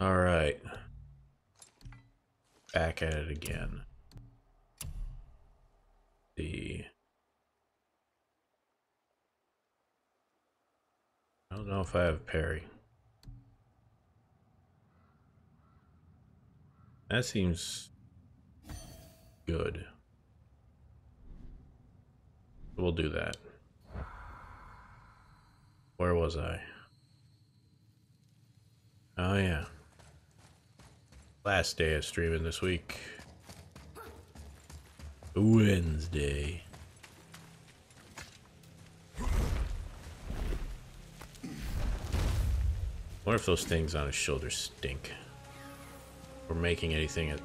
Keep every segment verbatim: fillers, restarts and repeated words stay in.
All right. Back at it again. The I don't know if I have parry. That seems good. We'll do that. Where was I? Oh yeah. Last day of streaming this week. Wednesday. What if those things on his shoulders stink? Or making anything at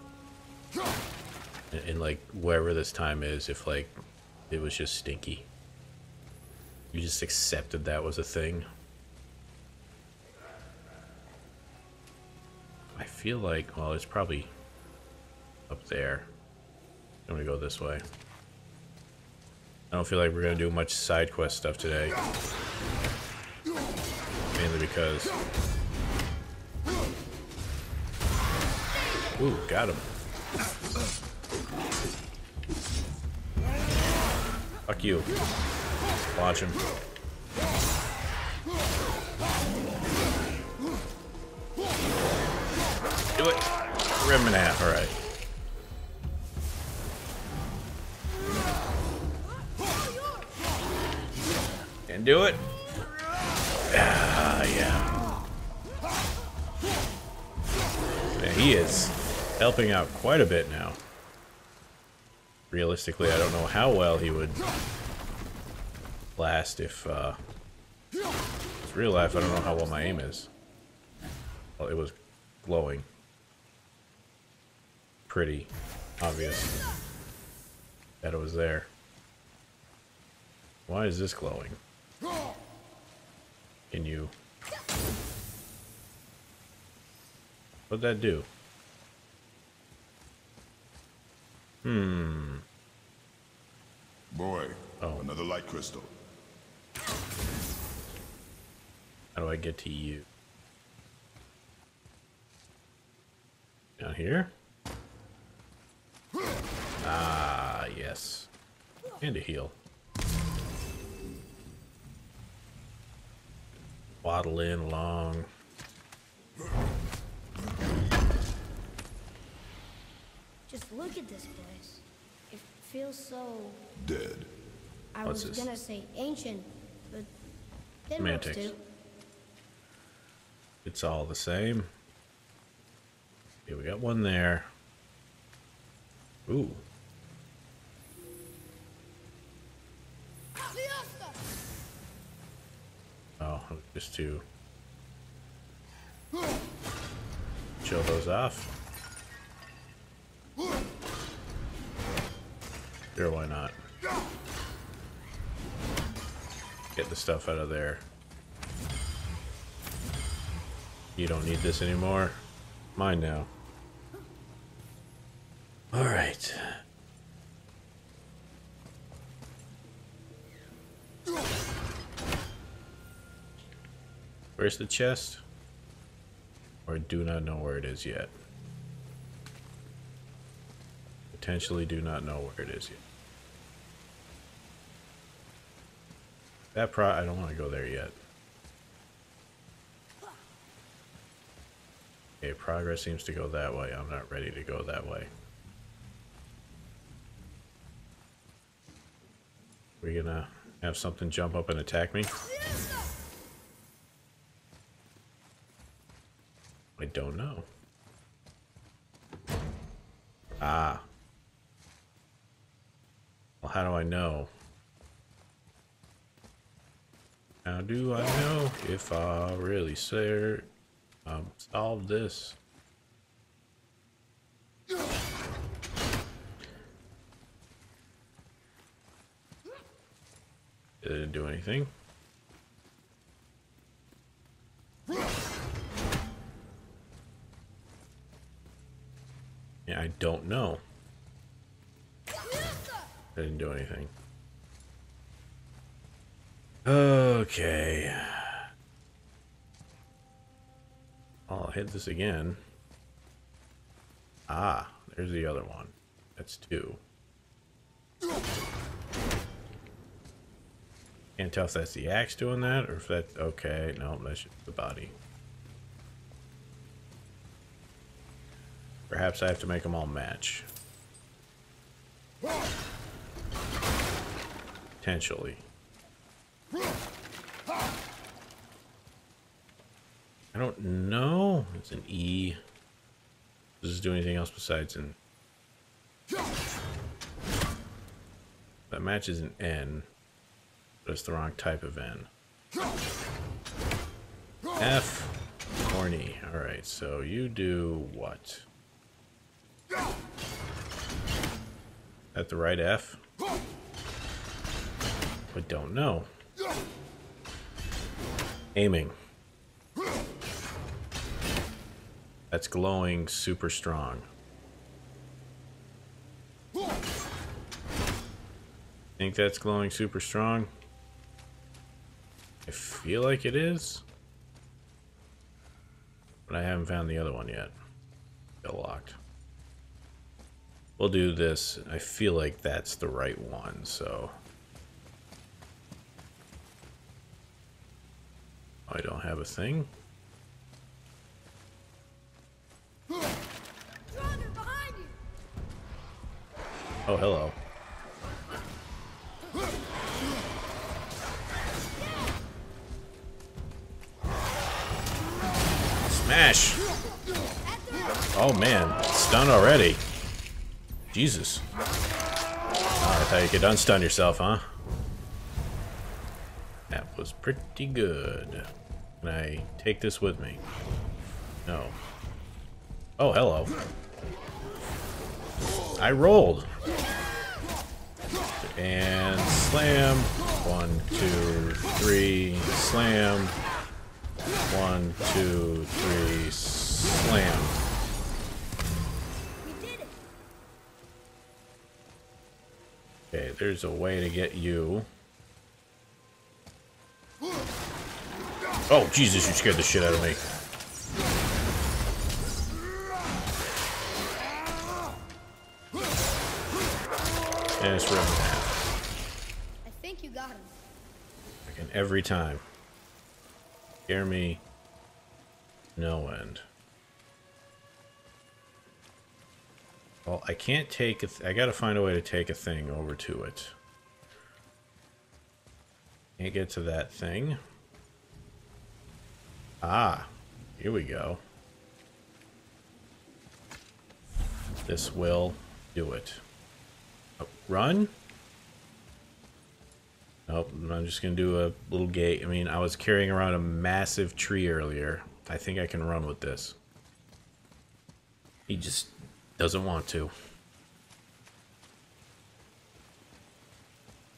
in, in like wherever this time is, if like it was just stinky. You just accepted that was a thing. I feel like, well, it's probably up there. I'm gonna go this way. I don't feel like we're gonna do much side quest stuff today. Mainly because... Ooh, got him. Fuck you. Watch him. Do it. Rip him in half, all right. And do it. Ah, yeah. Yeah, he is helping out quite a bit now. Realistically, I don't know how well he would last if, uh... it's real life, I don't know how well my aim is. Well, it was glowing. Pretty obvious that it was there. Why is this glowing? Can you... What'd that do? Hmm. Boy, oh. Another light crystal. How do I get to you? Down here? Ah, yes. And a heal. Waddle in along. Just look at this place. It feels so... Dead. I What's was this? gonna say ancient, but... Semantics. It's all the same. Okay, we got one there. Ooh. Oh, just to chill those off. Sure, why not? Get the stuff out of there. You don't need this anymore. Mine now. All right. Where's the chest? Or I do not know where it is yet. Potentially do not know where it is yet. That pro- I don't want to go there yet. Okay, progress seems to go that way. I'm not ready to go that way. We're gonna have something jump up and attack me? I don't know. Ah. Well, how do I know? How do I know if I really say um, solve this? It didn't do anything. I don't know. I didn't do anything. Okay. I'll hit this again. Ah, there's the other one. That's two. Can't tell if that's the axe doing that or if that... Okay, no, that's just the body. Perhaps I have to make them all match. Potentially. I don't know. It's an E. Does this do anything else besides an... That matches an N, but it's the wrong type of N. F. Horny. Alright, so you do what? At the right F? I don't know. Aiming. That's glowing super strong. Think that's glowing super strong? I feel like it is. But I haven't found the other one yet. Still locked. We'll do this. I feel like that's the right one, so... I don't have a thing. Oh, hello. Smash! Oh man, stunned already. Jesus. Oh, I thought you could unstun yourself, huh? That was pretty good. Can I take this with me? No. Oh, hello. I rolled. And slam. One, two, three, slam. One, two, three, slam. We did it. Okay, there's a way to get you. Oh, Jesus, you scared the shit out of me. And it's ripped in half. I think you got him. Fucking every time. Scare me. No end. Well, I can't take it. I gotta find a way to take a thing over to it. Can't get to that thing. Ah, here we go. This will do it. Oh, run? Nope, I'm just going to do a little gate. I mean, I was carrying around a massive tree earlier. I think I can run with this. He just doesn't want to.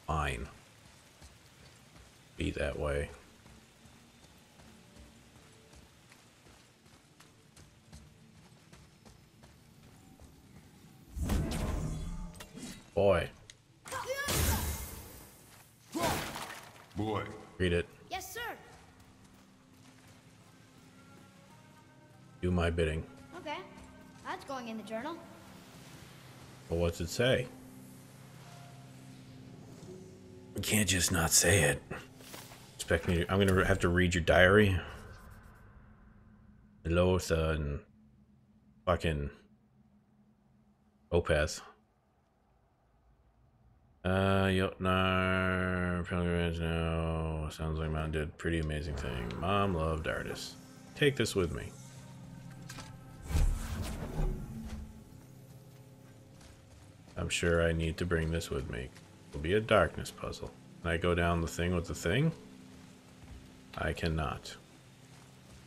Fine. Be that way. Boy. Boy. Read it. Yes, sir. Do my bidding. Okay. That's going in the journal. Well, what's it say? You can't just not say it. Expect me to, I'm going to have to read your diary. Lotha and fucking Opeth. Uh, Jötnar, pilgrimage now. Sounds like Mom did pretty amazing thing. Mom loved artists. Take this with me. I'm sure I need to bring this with me. It'll be a darkness puzzle. Can I go down the thing with the thing? I cannot.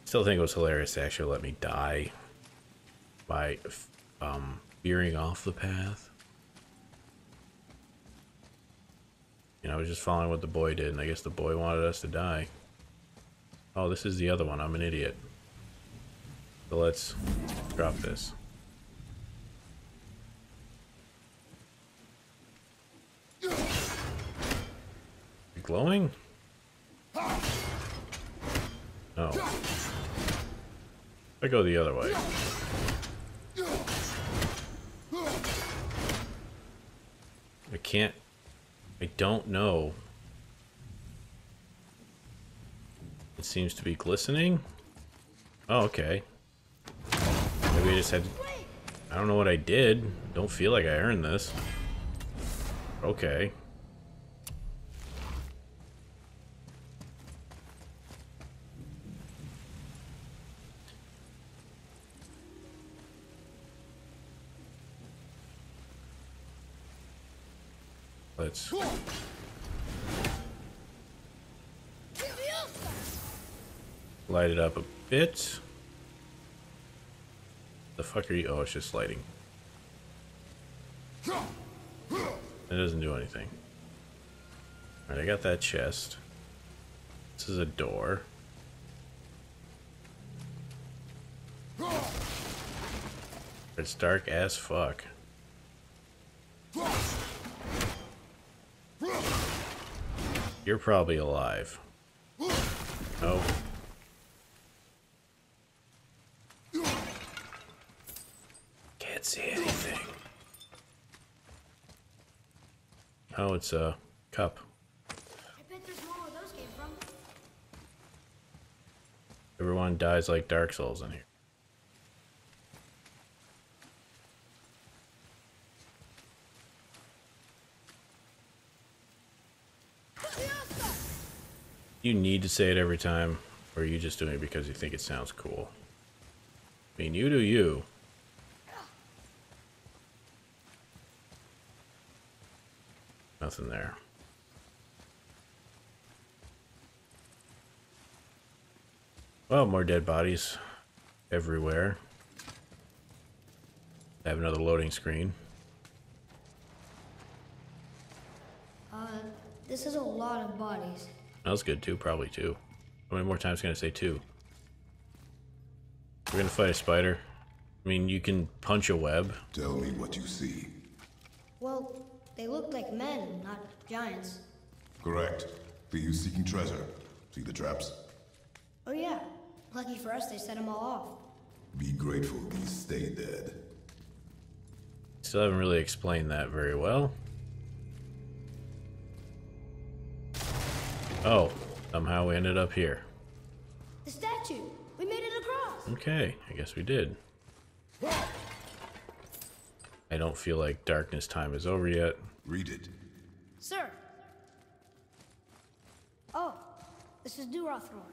Still think it was hilarious to actually let me die by um, veering off the path. You know, I was just following what the boy did, and I guess the boy wanted us to die. Oh, this is the other one. I'm an idiot. So let's drop this. Glowing? No. I go the other way. I can't... I don't know. It seems to be glistening. Oh, okay. Maybe I just had... I don't know what I did. Don't feel like I earned this. Okay. Let's... light it up a bit. The fuck are you? Oh, it's just lighting. It doesn't do anything. Alright, I got that chest. This is a door. It's dark as fuck. You're probably alive. No. See anything. Oh, it's a cup. I bet there's more where those came from. Everyone dies like Dark Souls in here. You need to say it every time, or are you just doing it because you think it sounds cool? I mean, you do you. Nothing there. Well, more dead bodies everywhere. I have another loading screen. Uh, this is a lot of bodies. That was good too, probably two. How many more times can I say two? We're gonna fight a spider. I mean, you can punch a web. Tell me what you see. Well. They look like men, not giants. Correct. They use seeking treasure. See the traps? Oh yeah. Lucky for us, they set them all off. Be grateful we stayed dead. Still haven't really explained that very well. Oh, somehow we ended up here. The statue! We made it across! Okay, I guess we did. I don't feel like darkness time is over yet. Read it. Sir. Oh, this is Durathror,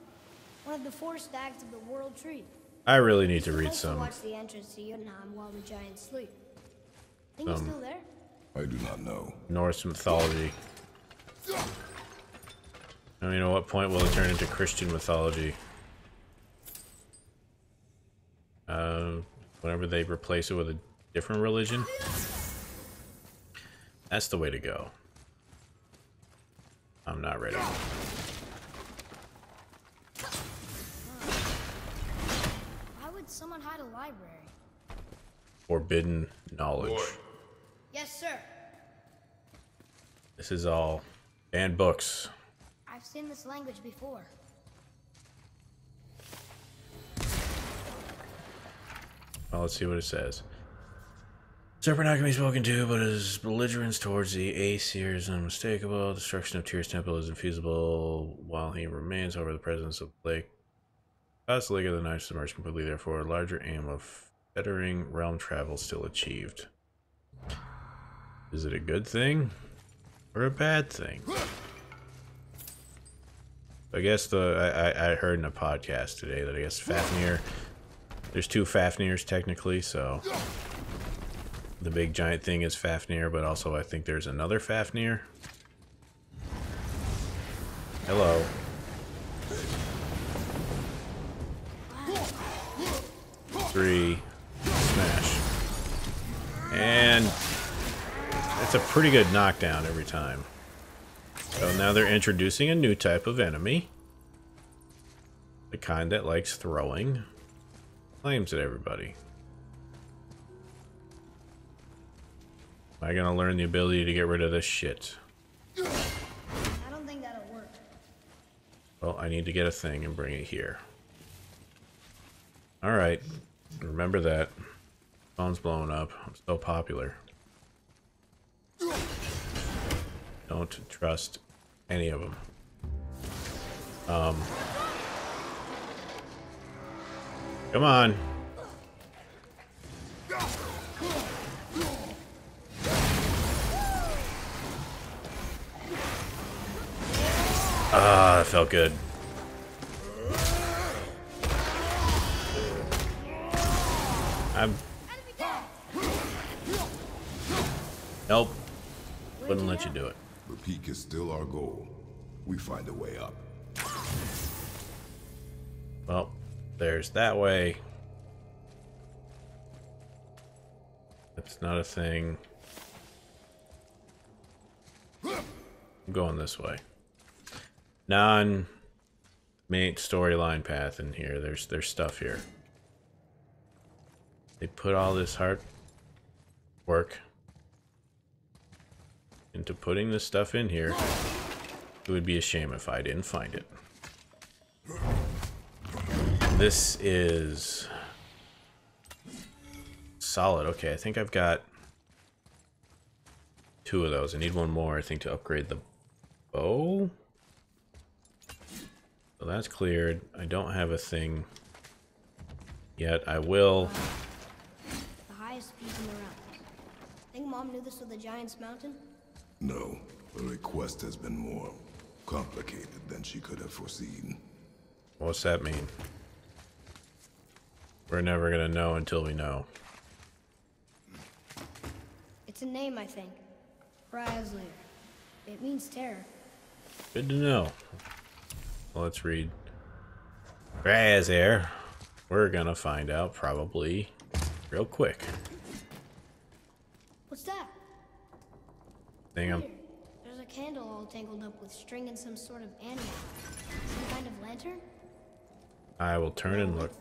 one of the four stags of the world tree. I really need to read some. Watch the entrance to Jotunheim while the giants sleep. Think he's still there? I do not know. Norse mythology. I mean, at what point will it turn into Christian mythology? Uh, whenever they replace it with a different religion? That's the way to go. I'm not ready. Why would someone hide a library? Forbidden knowledge. Boy. Yes, sir. This is all banned books. I've seen this language before. Well, let's see what it says. Serpent not can be spoken to, but his belligerence towards the Aesir is unmistakable. Destruction of Tyr's temple is infeasible while he remains over the presence of the lake. Past the lake of the night submerged completely, therefore, a larger aim of fettering realm travel still achieved. Is it a good thing or a bad thing? I guess the I, I, I heard in a podcast today that I guess Fafnir, there's two Fafnirs technically, so. The big giant thing is Fafnir, but also I think there's another Fafnir. Hello. Three. Smash. And that's a pretty good knockdown every time. So now they're introducing a new type of enemy. The kind that likes throwing flames at everybody. Am I gonna learn the ability to get rid of this shit? I don't think that'll work. Well, I need to get a thing and bring it here. All right, remember that. Phone's blowing up. I'm so popular. Don't trust any of them. Um. Come on. Ah, that felt good. I'm... Nope. Wouldn't let you do it. The peak is still our goal. We find a way up. Well, there's that way. That's not a thing. I'm going this way. Non-main storyline path in here. There's there's stuff here. They put all this hard work into putting this stuff in here. It would be a shame if I didn't find it. This is solid. Okay, I think I've got two of those. I need one more, I think, to upgrade the bow. So that's cleared. I don't have a thing yet. I will. The highest peak in the realm. Think Mom knew this was the Giant's Mountain? No. The request has been more complicated than she could have foreseen. What's that mean? We're never gonna know until we know. It's a name, I think. Razzler. It means terror. Good to know. Well, let's read. Aesir. We're gonna find out probably real quick. What's that? Thing I'm... There's a candle all tangled up with string and some sort of animal. Some kind of lantern? I will turn and look.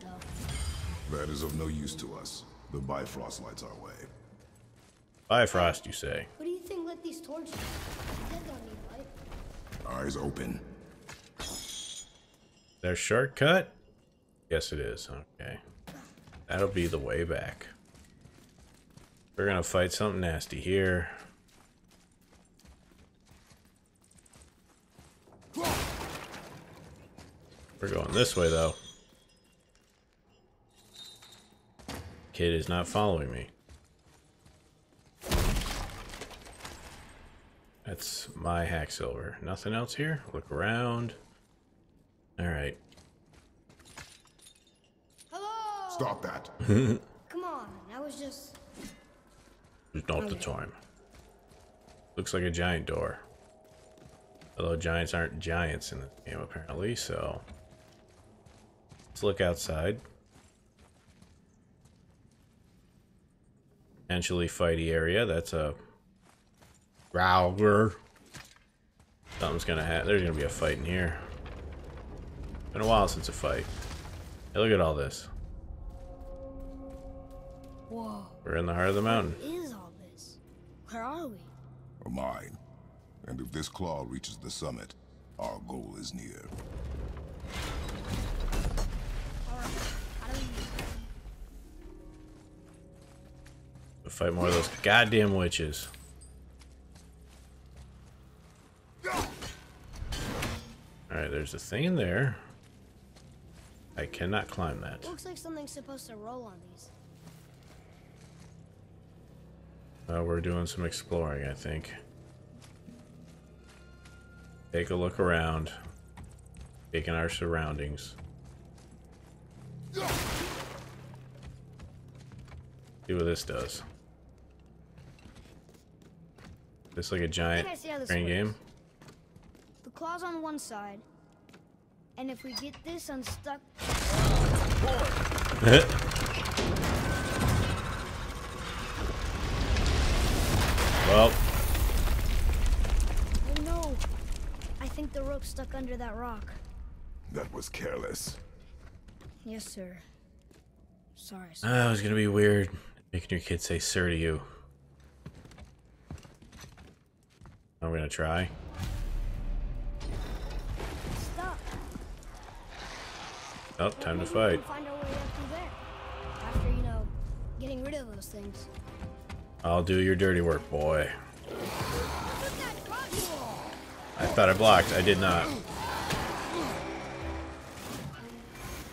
That is of no use to us. The Bifrost lights our way. Bifrost, you say? What do you think lit these torches? They don't need light. Eyes open. Their shortcut? Yes, it is. Okay. That'll be the way back. We're gonna fight something nasty here. We're going this way, though. Kid is not following me. That's my hacksilver. Nothing else here? Look around. All right. Hello. Stop that. Come on. I was just. It's not okay. The time. Looks like a giant door. Although giants aren't giants in this game apparently, so let's look outside. Potentially fighty area. That's a growler. Something's gonna happen. There's gonna be a fight in here. Been a while since a fight. Hey, look at all this. Whoa. We're in the heart of the mountain. What is all this? Where are we? A mine. And if this claw reaches the summit, our goal is near. Alright, how do we fight more of those goddamn witches? Alright, there's a thing in there. I cannot climb that. Looks like something's supposed to roll on these. Uh, we're doing some exploring, I think. Take a look around. Taking our surroundings. See what this does. It's like a giant crane game. The claw's on one side. And if we get this unstuck... Well... Oh no! I think the rope's stuck under that rock. That was careless. Yes, sir. Sorry, sir. Oh, it was gonna be weird making your kid say sir to you. I'm gonna try. Oh, time to fight. getting rid of those things. I'll do your dirty work, boy. I thought I blocked. I did not.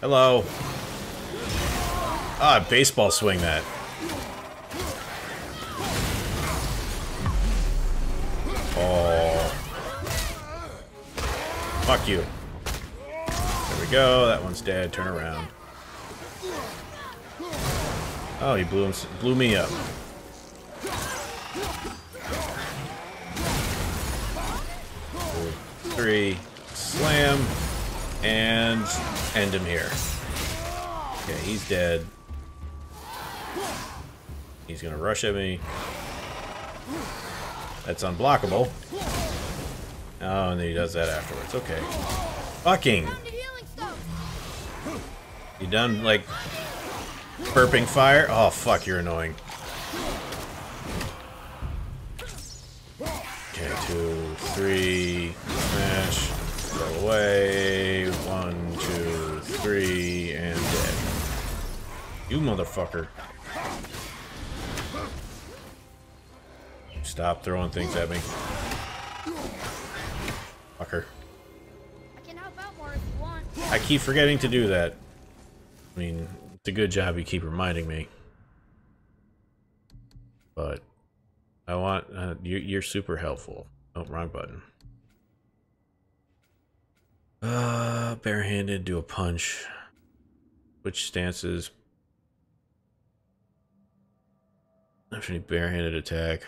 Hello. Ah, baseball swing that. Oh. Fuck you. There we go. That one's dead. Turn around. Oh, he blew him, blew me up. Three, slam, and end him here. Okay, he's dead. He's gonna rush at me. That's unblockable. Oh, and then he does that afterwards. Okay. Fucking. You done, like, burping fire? Oh, fuck, you're annoying. Okay, two, three, smash, go away, one, two, three, and dead. You motherfucker. Stop throwing things at me. Fucker. I can help out more if you want. I keep forgetting to do that. I mean, it's a good job you keep reminding me. But I want uh, you, you're super helpful. Oh, wrong button. Uh, barehanded, do a punch. Switch stances. Actually, barehanded attack.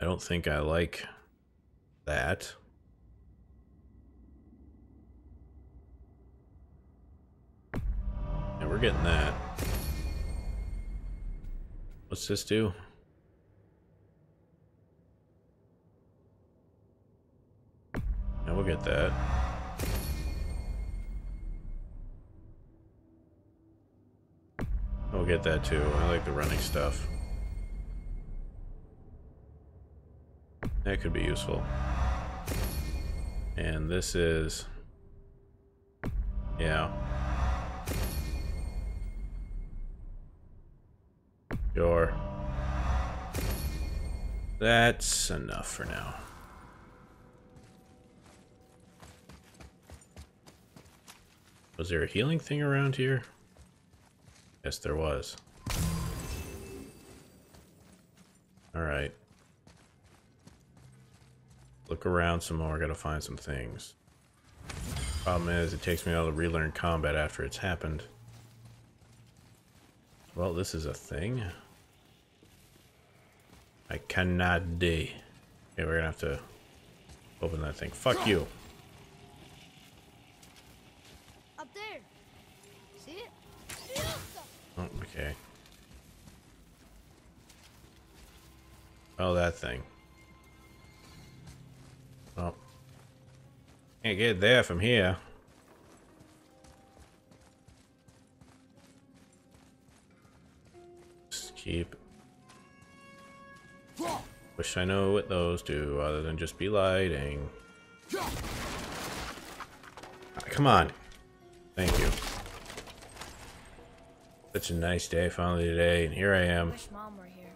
I don't think I like that. And we're getting that. What's this do? Yeah, we'll get that. We'll get that too. I like the running stuff. That could be useful. And this is... yeah. Sure. That's enough for now. Was there a healing thing around here? Yes, there was. Alright. Look around some more, gotta find some things. Problem is, it takes me a while to relearn combat after it's happened. Well, this is a thing. I cannot do. Okay, we're gonna have to open that thing. Fuck you. Up there. See it? Oh, okay. Oh, that thing. Oh. Can't get there from here. Just keep. Wish I know what those do, other than just be lighting. Oh, come on. Thank you. Such a nice day finally today, and here I am. I wish Mom were here.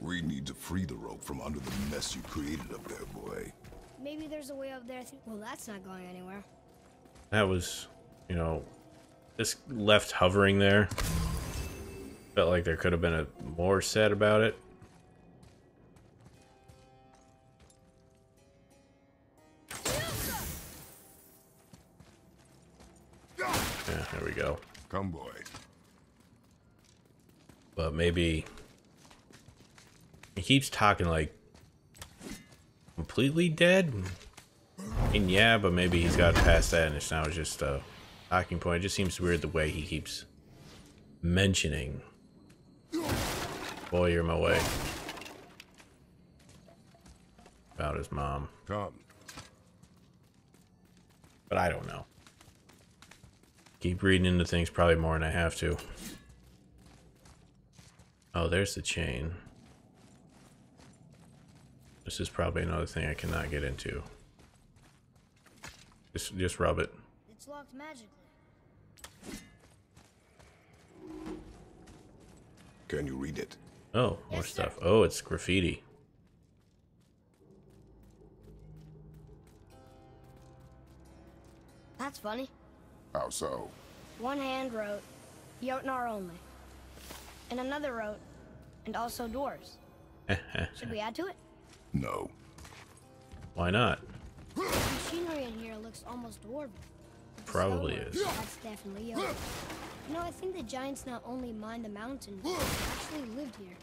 We need to free the rope from under the mess you created up there, boy. Maybe there's a way up there. Well, that's not going anywhere. That was, you know, just left hovering there. Felt like there could have been a more said about it. There we go. Come, boy. But maybe he keeps talking like completely dead. And yeah, but maybe he's got past that, and it's now just a talking point. It just seems weird the way he keeps mentioning. Boy, you're my way. About his mom. Come. But I don't know. Keep reading into things probably more than I have to. Oh, there's the chain. This is probably another thing I cannot get into. Just, just rub it. It's locked magically. Can you read it? Oh, more stuff. Oh, it's graffiti. That's funny. How so? One hand wrote, Jötnar only. And another wrote, and also dwarves. Should we add to it? No. Why not? The machinery in here looks almost dwarven. Probably is. That's definitely Jötnar. You know, I think the giants not only mined the mountain, but actually lived here.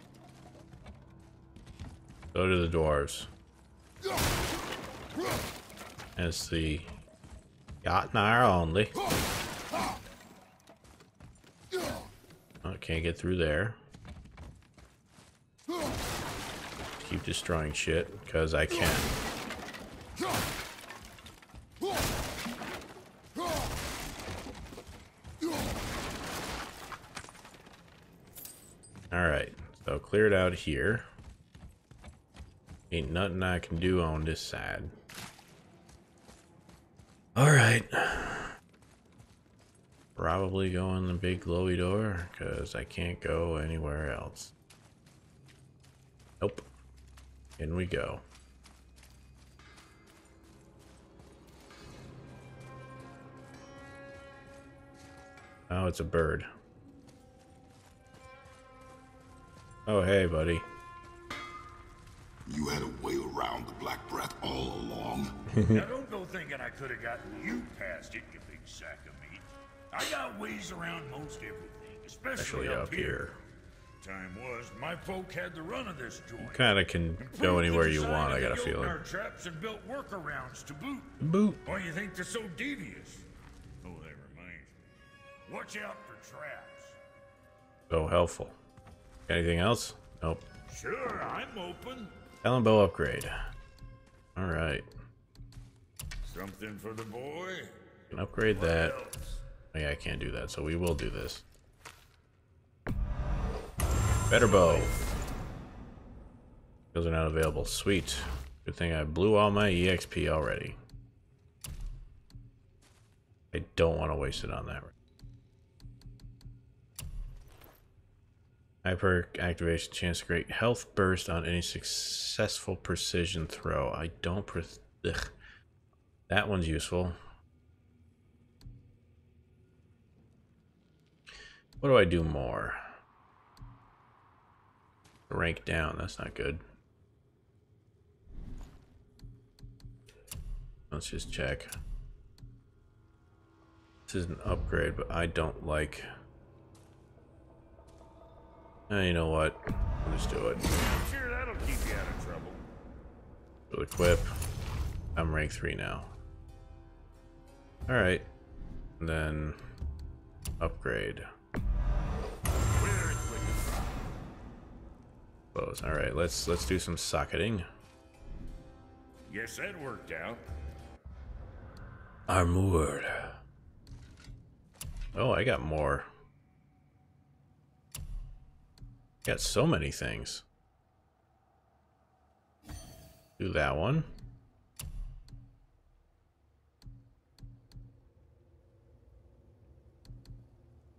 So do the dwarves. As the Jötnar only. Oh, can't get through there. Keep destroying shit because I can. Alright, so clear it out here. Ain't nothing I can do on this side. Alright. Probably go in the big glowy door because I can't go anywhere else. Nope. In we go. Oh, it's a bird. Oh, hey, buddy. You had a way around the black breath all along. Now don't go thinking I could have gotten you past it, you big sack of meat. I got ways around most everything, especially, especially up, up here. here. Time was my folk had the run of this joint. You kind of can and go anywhere you want. I got a feeling. Traps and built workarounds to boot. Boot. Why you think they're so devious? Oh, that reminds me. Watch out for traps. So helpful. Anything else? Nope. Sure, I'm open. Elbow upgrade. All right. Something for the boy. Can upgrade what that. Else? Yeah, I can't do that, so we will do this. Better bow. Those are not available. Sweet. Good thing I blew all my E X P already. I don't want to waste it on that. Hyper activation chance to create health burst on any successful precision throw. I don't. Pre Ugh. That one's useful. What do I do more? Rank down, that's not good. Let's just check. This is an upgrade, but I don't like. Uh, you know what? Let's do it. Sure, that'll keep you out of trouble. We'll equip. I'm rank three now. Alright. And then upgrade. All right, let's let's do some socketing. Yes, that worked out. Armored. Oh, I got more. Got so many things. Do that one.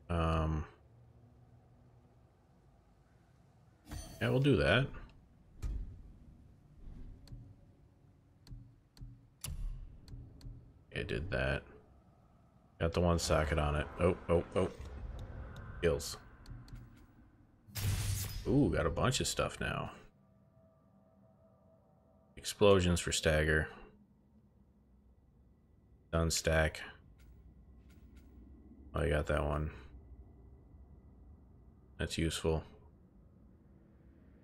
Um. Yeah, we'll do that. It did that. Got the one socket on it. Oh, oh, oh. Skills. Ooh, got a bunch of stuff now. Explosions for stagger. Done stack. Oh, you got that one. That's useful.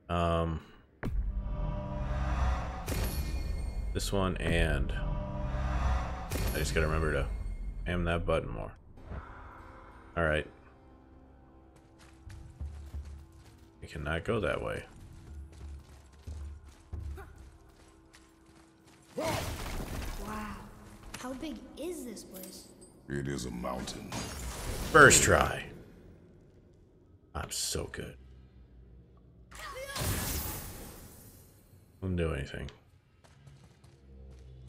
Um, this one, and I just gotta remember to aim that button more. All right, I cannot go that way. Wow, how big is this place? It is a mountain. First try. I'm so good. Wouldn't do anything.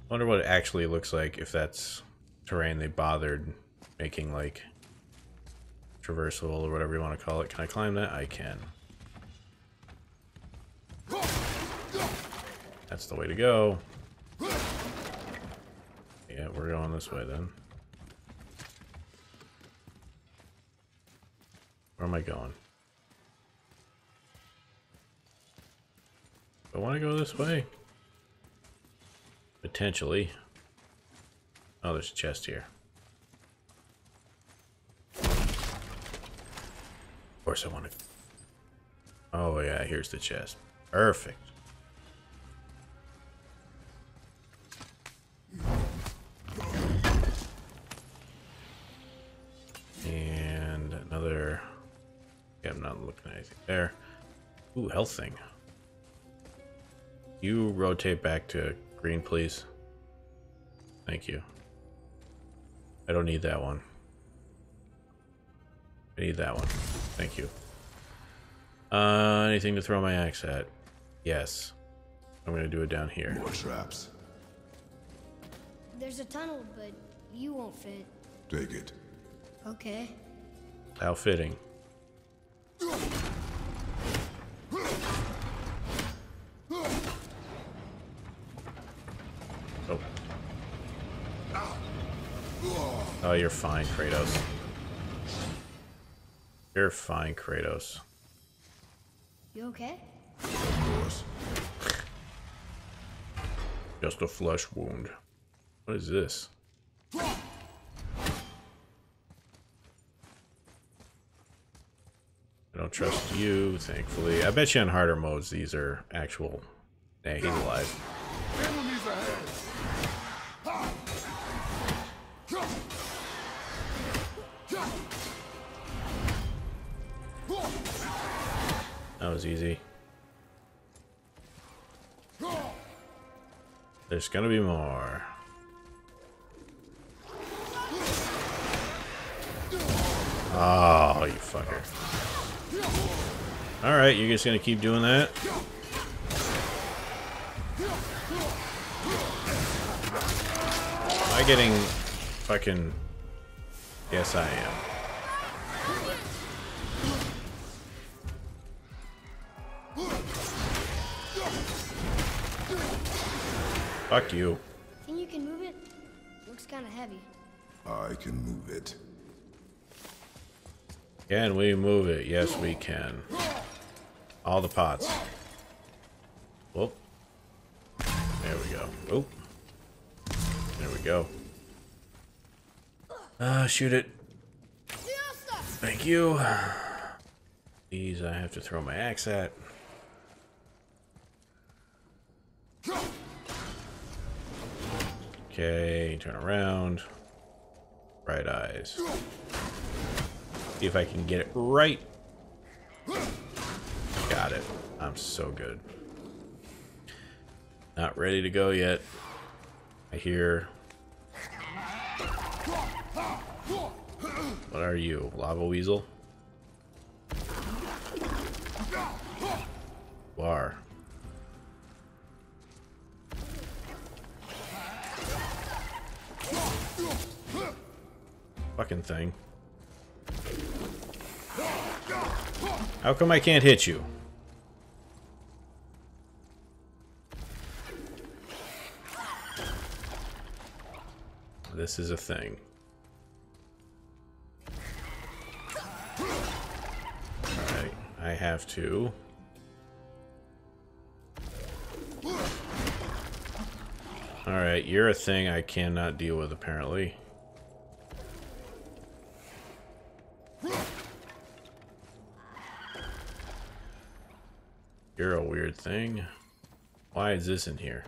Wonder what it actually looks like if that's terrain they bothered making like traversable or whatever you want to call it. Can I climb that? I can. That's the way to go. Yeah, we're going this way then. Where am I going? I want to go this way. Potentially. Oh, there's a chest here. Of course I want to... Oh yeah, here's the chest. Perfect. And another... Yeah, I'm not looking at anything there. Ooh, health thing. You rotate back to green, please. Thank you. I don't need that one. I need that one. Thank you. Uh, anything to throw my axe at? Yes. I'm gonna do it down here. More traps. There's a tunnel, but you won't fit. Take it. Okay. How fitting. Oh. Oh, you're fine, Kratos. You're fine, Kratos. You okay? Of course. Just a flesh wound. What is this? I don't trust you, thankfully. I bet you on harder modes these are actual... Nah, he's alive. That was easy. There's gonna be more. Oh, you fucker. Alright, you're just gonna keep doing that? Am I getting fucking... Yes, I am. Fuck you. Think you can move it? Looks kind of heavy. I can move it. Can we move it? Yes, we can. All the pots. Whoop. There we go. Oop. There we go. Ah, uh, shoot it. Thank you. These I have to throw my axe at. Okay, turn around. Bright eyes. See if I can get it right. Got it. I'm so good. Not ready to go yet. I hear. What are you, lava weasel? You are. Fucking thing. How come I can't hit you? This is a thing. Alright, I have to... Alright, you're a thing I cannot deal with, apparently. You're a weird thing. Why is this in here?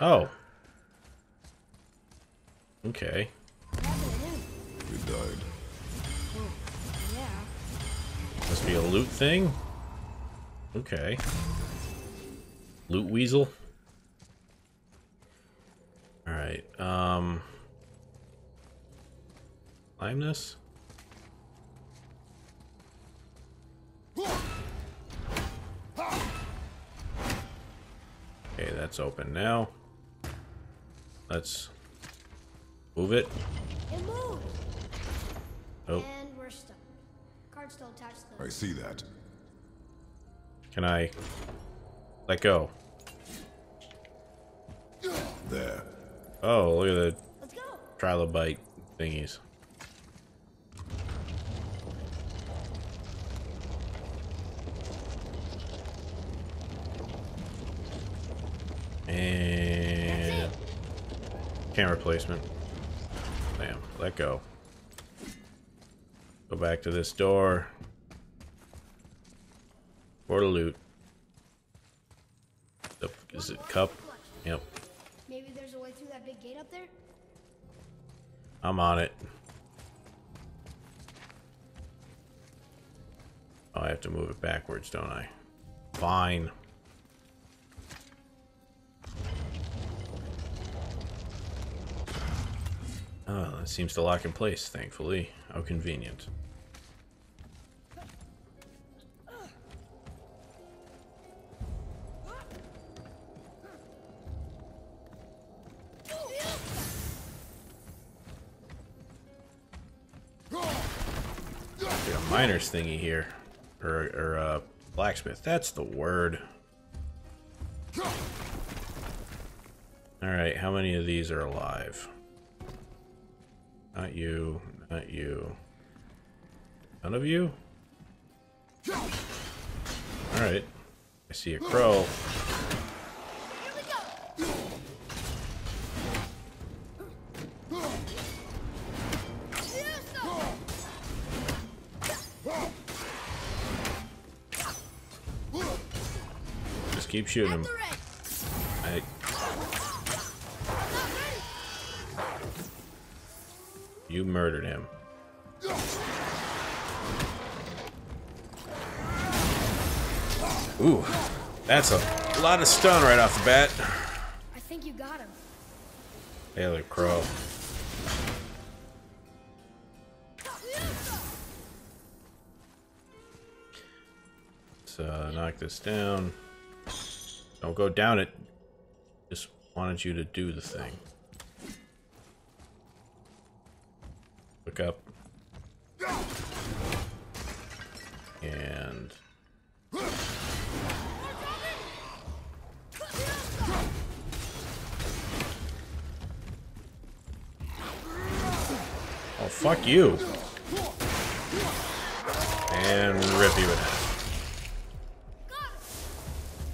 Oh. Okay. You died. Must be a loot thing? Okay. Loot weasel? Alright, um... climb this? Okay, that's open now. Let's move it. It moved. Oh. And we're stuck. Card still attached to the... I see that. Can I let go? There. Oh, look at the Let's go. Trilobite thingies. And camera placement. Bam. Let go. Go back to this door. For the loot. The, is it cup? Yep. Maybe there's a way through that big gate up there? I'm on it. Oh, I have to move it backwards, don't I? Fine. Oh, that seems to lock in place, thankfully. How convenient. Miner's thingy here, or, or uh, blacksmith. That's the word. All right, how many of these are alive? Not you, not you. None of you? All right, I see a crow. Keep shooting him. I... You murdered him. Ooh, that's a lot of stun right off the bat. I think you got him. Taylor Crow. Let's uh, knock this down. Don't go down it. Just wanted you to do the thing. Look up. And... Oh, fuck you. And rip you in half.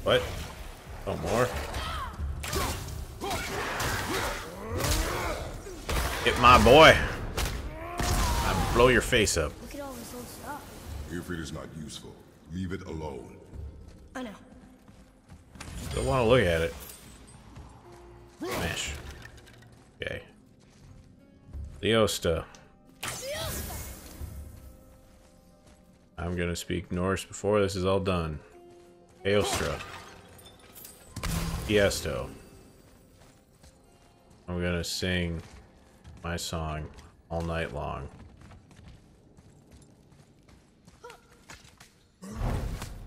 What? Oh, more. Hit my boy. I blow your face up. Look at all this old stuff. If it is not useful, leave it alone. I know. Don't want to look at it. Smash. Okay. Leosta. I'm gonna speak Norse before this is all done. Eostra. Fiesto. I'm gonna sing my song all night long.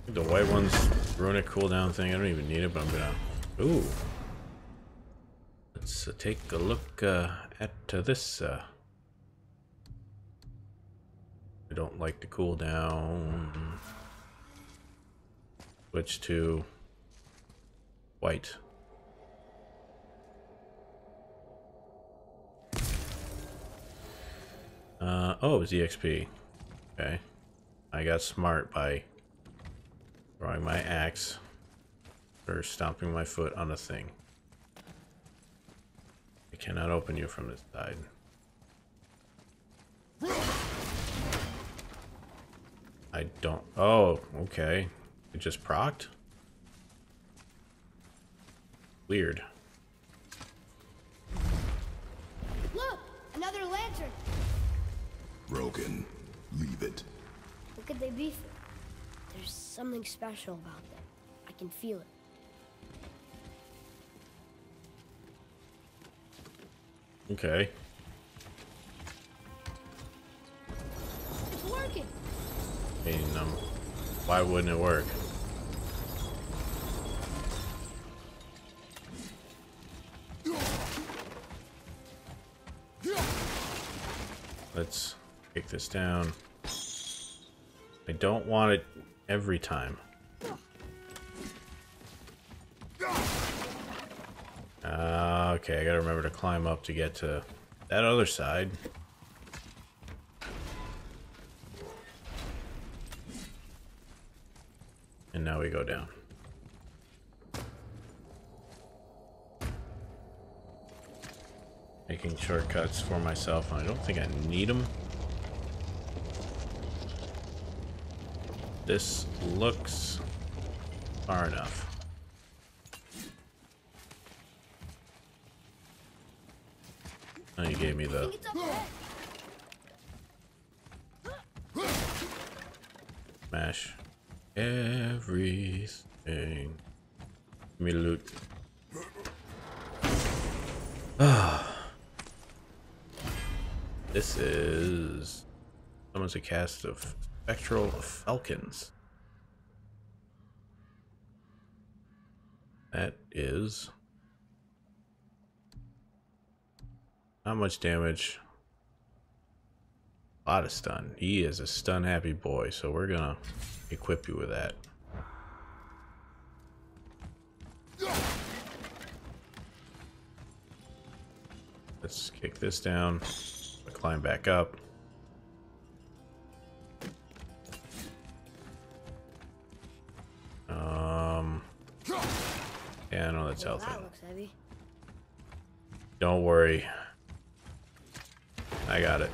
The white one's runic cooldown thing. I don't even need it, but I'm gonna. Ooh. Let's uh, take a look uh, at uh, this. Uh... I don't like the cooldown. Switch to. White. Uh, oh, it was E X P. Okay. I got smart by throwing my axe or stomping my foot on a thing. I cannot open you from this side. I don't... Oh, okay. It just procced? Weird. Look, another lantern. Broken. Leave it. What could they be for? There's something special about them. I can feel it. Okay. It's working. I mean, um, why wouldn't it work? Let's take this down. I don't want it every time. Uh, okay, I gotta remember to climb up to get to that other side. And now we go down. Making shortcuts for myself, and I don't think I need them. This looks far enough. Oh, you gave me the... Smash everything. Give me loot. This is... Someone's a cast of spectral falcons. That is... Not much damage. A lot of stun. He is a stun happy boy, so we're gonna equip you with that. Let's kick this down. I'll climb back up. Um. Yeah, I know that's healthy. That looks heavy. Don't worry. I got it.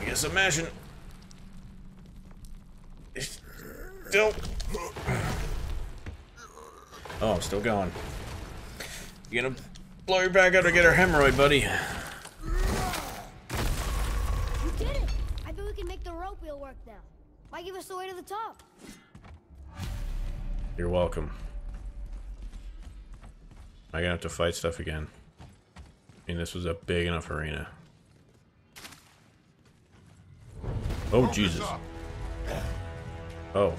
I guess I'm mashing. Still. Oh, I'm still going. You gonna blow your back out or get her hemorrhoid, buddy? You did it! I bet we can make the rope wheel work now. Why give us the way to the top? You're welcome. I'm gonna have to fight stuff again. I mean, this was a big enough arena. Oh, Jesus. Oh.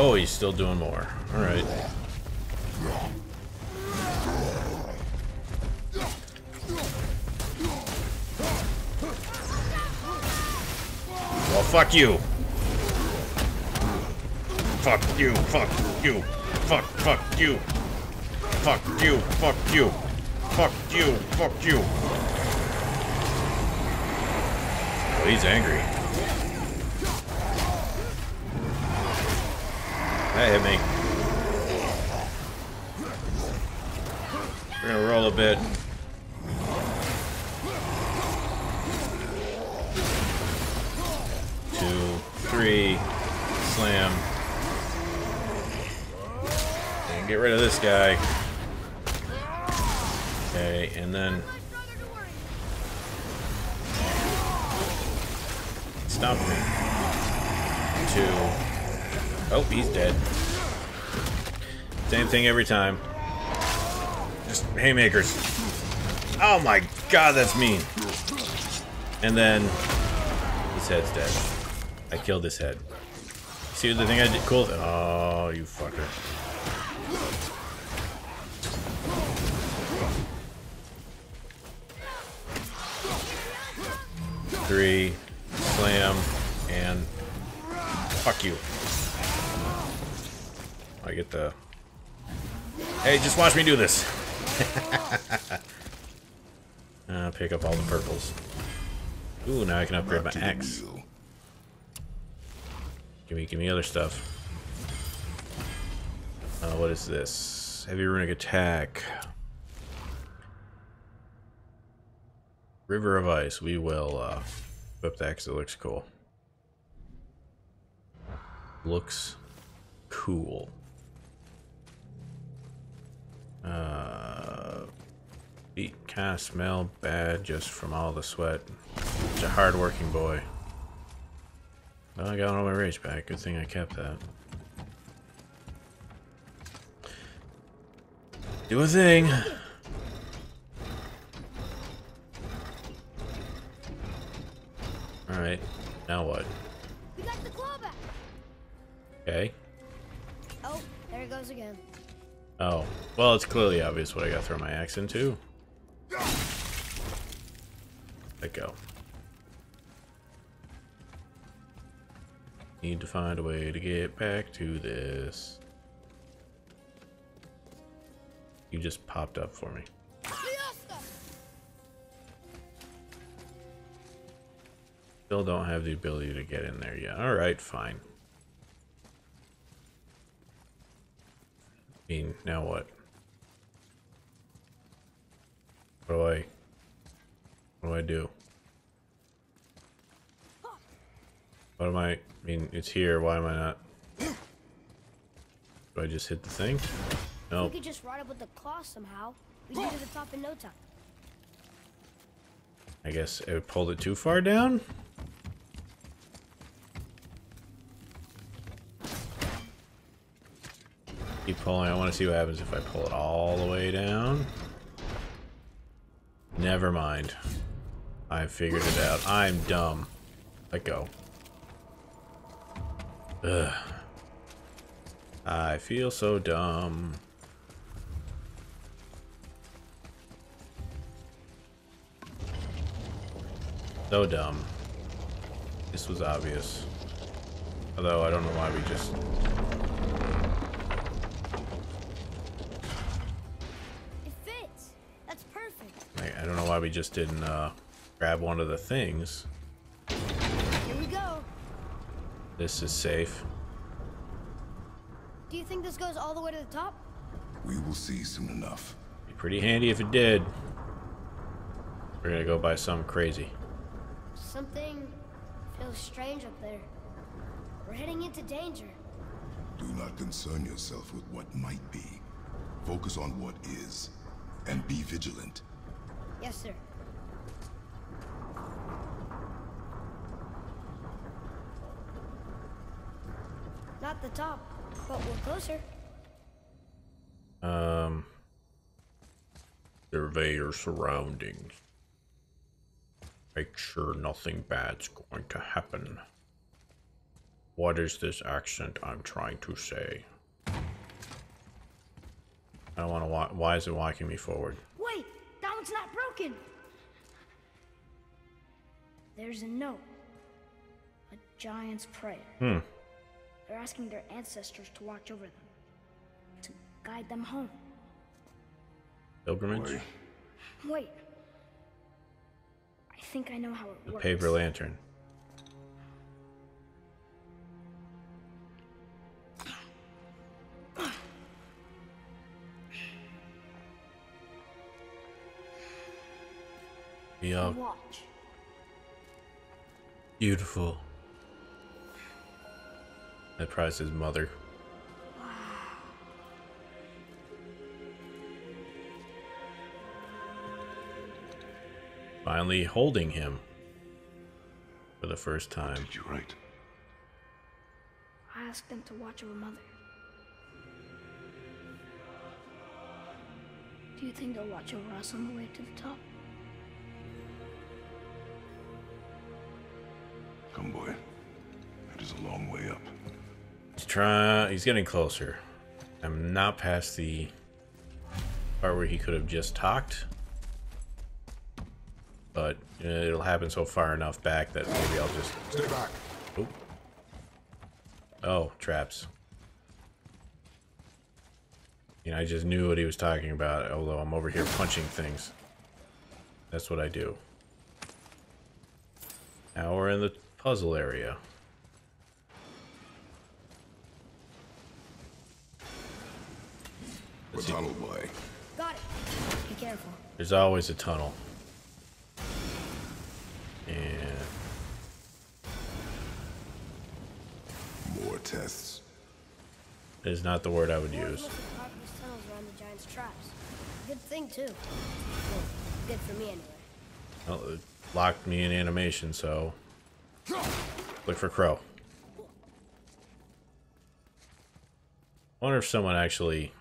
Oh, he's still doing more. All right. Well, fuck you. Fuck you. Fuck you. Fuck. Fuck you. Fuck you. Fuck you. Fuck you. Fuck you. Oh, he's angry. That hit me. We're gonna roll a bit. Two, three, slam. And get rid of this guy. Okay, and then... Stomp me. Two... Oh, he's dead. Same thing every time. Just haymakers. Oh my god, that's mean. And then his head's dead. I killed his head. See the thing I did? Cool. Oh, you fucker. Three, slam, and fuck you. I get the... Hey, just watch me do this. uh, pick up all the purples. Ooh, now I can upgrade my axe. Give me, give me other stuff. Uh, what is this? Heavy runic attack. River of Ice. We will uh, equip that because it looks cool. Looks cool. Uh, feet kind of smell bad just from all the sweat. Such a hard-working boy. Well, I got all my rage back. Good thing I kept that. Do a thing. Alright. Now what? We got the claw back. Okay. Oh, there it goes again. Oh. Well, it's clearly obvious what I gotta throw my axe into. Let go. Need to find a way to get back to this. You just popped up for me. Still don't have the ability to get in there yet. Alright, fine. I mean, now what? What do I... What do I do? What am I... I mean, it's here. Why am I not... Do I just hit the thing? No. Nope. We could just ride up with the claw somehow. We get to the top in no time. I guess I pulled it too far down? Keep pulling. I want to see what happens if I pull it all the way down. Never mind. I figured it out. I'm dumb. Let go. Ugh. I feel so dumb. So dumb. This was obvious. Although, I don't know why we just... It fits! That's perfect! I, I don't know why we just didn't, uh, grab one of the things. Here we go! This is safe. Do you think this goes all the way to the top? We will see soon enough. Be pretty handy if it did. We're gonna go buy something crazy. Something feels strange up there. We're heading into danger. Do not concern yourself with what might be. Focus on what is, and be vigilant. Yes, sir. Not the top, but we're closer. Um... Survey your surroundings. Make sure nothing bad's going to happen. What is this accent I'm trying to say? I don't want to walk. Why is it walking me forward? Wait, that one's not broken. There's a note. A giant's prayer. Hmm. They're asking their ancestors to watch over them. To guide them home. Pilgrimage? Wait. Wait. I think I know how it works. A paper lantern. Yeah. Watch. Beautiful. That probably says mother. Finally holding him for the first time. What did you write? I asked them to watch over mother. Do you think they'll watch over us on the way to the top? Come, boy. It is a long way up. He's trying. He's getting closer. I'm not past the part where he could have just talked. But it'll happen so far enough back that maybe I'll just... Stay back. Oh. Oh, traps. You know, I just knew what he was talking about, although I'm over here punching things. That's what I do. Now we're in the puzzle area. What tunnel, boy? Got it. Be careful. There's always a tunnel. And more tests. It is not the word I would use. Good thing too. Good for me anyway. Well, it locked me in animation, so look for Crow. I wonder if someone actually...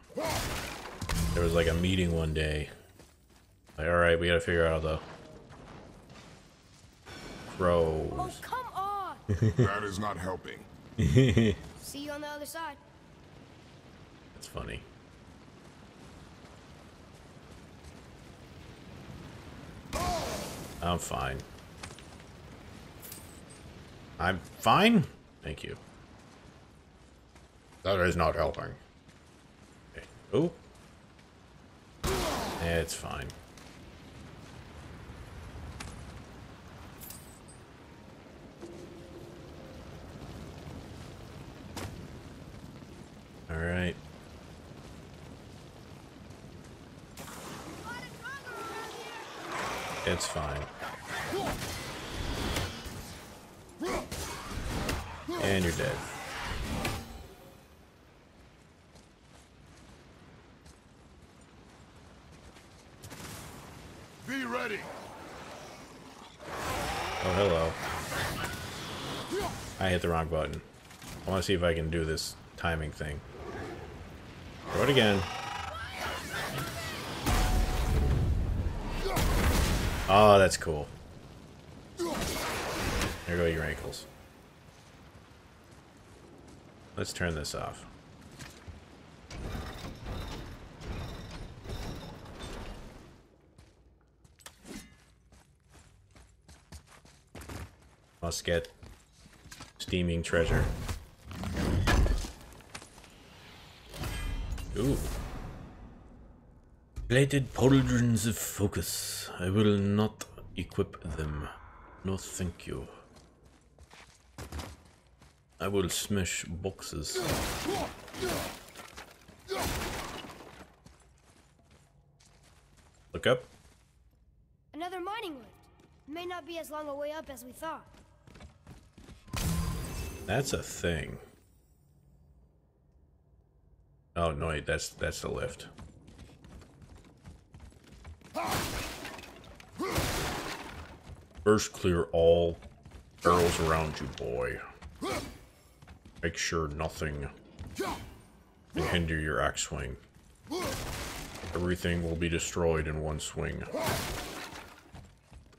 There was like a meeting one day. Like, all right, we gotta figure out the Bro. Oh, come on. That is not helping. See you on the other side. That's funny. I'm fine. I'm fine? Thank you. That is not helping. Okay. Oh. It's fine. All right. It's fine. And you're dead. Be ready. Oh, hello. I hit the wrong button. I want to see if I can do this timing thing. Throw it again. Oh, that's cool. There go your ankles. Let's turn this off. Must get steaming treasure. Ooh. Plated pauldrons of focus. I will not equip them. No, thank you. I will smash boxes. Look up. Another mining lift. May not be as long a way up as we thought. That's a thing. Oh no, wait, that's that's the lift. First, clear all barrels around you, boy. Make sure nothing can hinder your axe swing. Everything will be destroyed in one swing.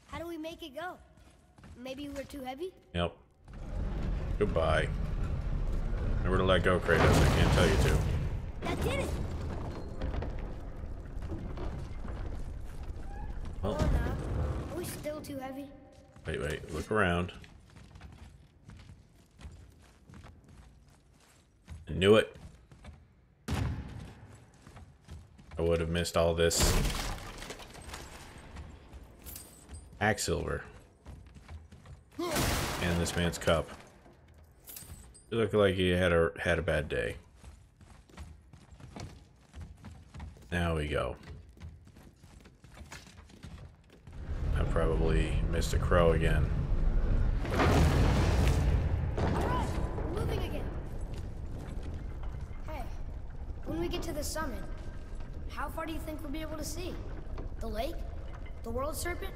How do we make it go? Maybe we're too heavy? Yep. Goodbye. Remember to let go, Kratos. I can't tell you to. That did it! Well. Oh, no. Are we still too heavy? Wait, wait. Look around. I knew it. I would have missed all this. Axe silver. And this man's cup. It looked like he had a had a bad day. Now we go. I probably missed a crow again. Right, moving again. Hey, when we get to the summit, how far do you think we'll be able to see? The lake? The world serpent?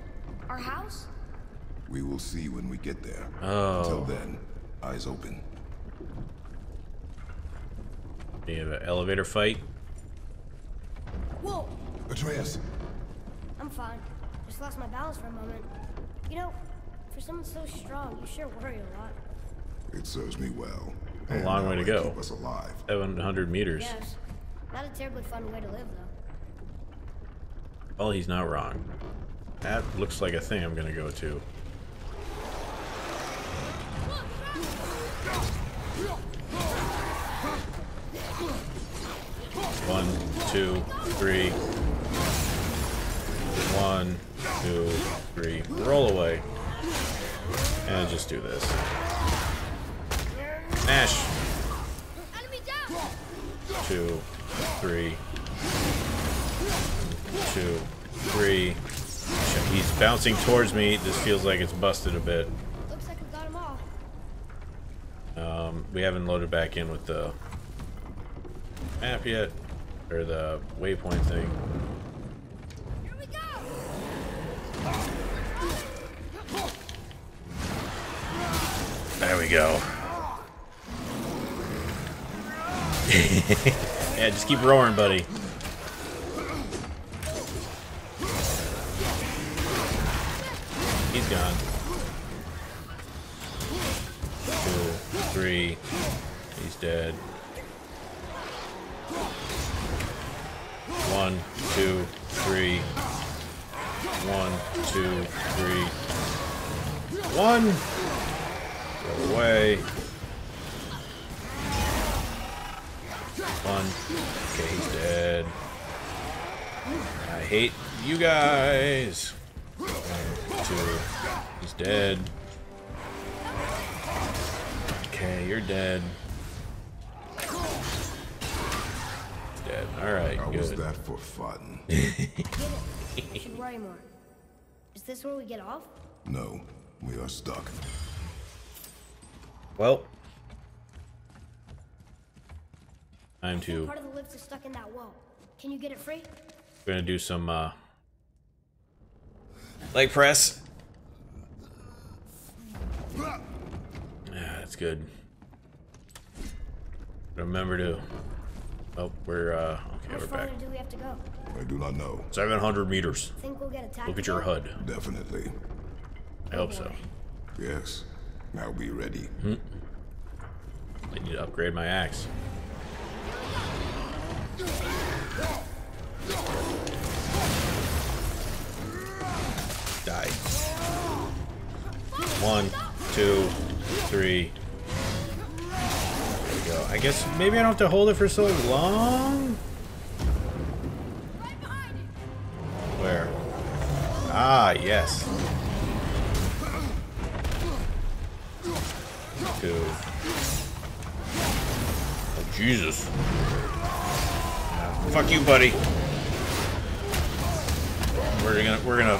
Our house? We will see when we get there. Oh. Until then, eyes open. Do you have an elevator fight? Whoa! Atreus! I'm fine. Just lost my balance for a moment. You know, for someone so strong, you sure worry a lot. It serves me well. A and long way to go. Keep us alive. seven hundred meters. Yes. Not a terribly fun way to live, though. Well, he's not wrong. That looks like a thing I'm gonna go to. One, two, three. One, two, three. Roll away. And just do this. Mash. Two, three. Two, three. He's bouncing towards me. This feels like it's busted a bit. Looks like we got him all. Um, we haven't loaded back in with the map yet. Or the waypoint thing. Here we go. There we go. Yeah, just keep roaring, buddy. He's gone. three. He's dead. One, two, three. One, two, three. One! Go away. One. Okay, he's dead. I hate you guys. One, two. He's dead. Okay, you're dead. He's dead. Alright, good. How was that for fun? Should worry more. Is this where we get off? No, we are stuck. Well, time to. Part of the lifts are stuck in that wall. Can you get it free? We're gonna do some uh, leg press. Yeah, that's good. Remember to. Oh, we're uh. Okay, we're back. How far do we have to go? I do not know. seven hundred meters. Think we'll get attacked. Look at your H U D. Definitely. I hope so. Yes. Now be ready. Hmm. I need to upgrade my axe. Die. One, two, three. There we go. I guess maybe I don't have to hold it for so long. Where? Ah, yes. Two. Oh, Jesus. Fuck you, buddy. We're gonna we're gonna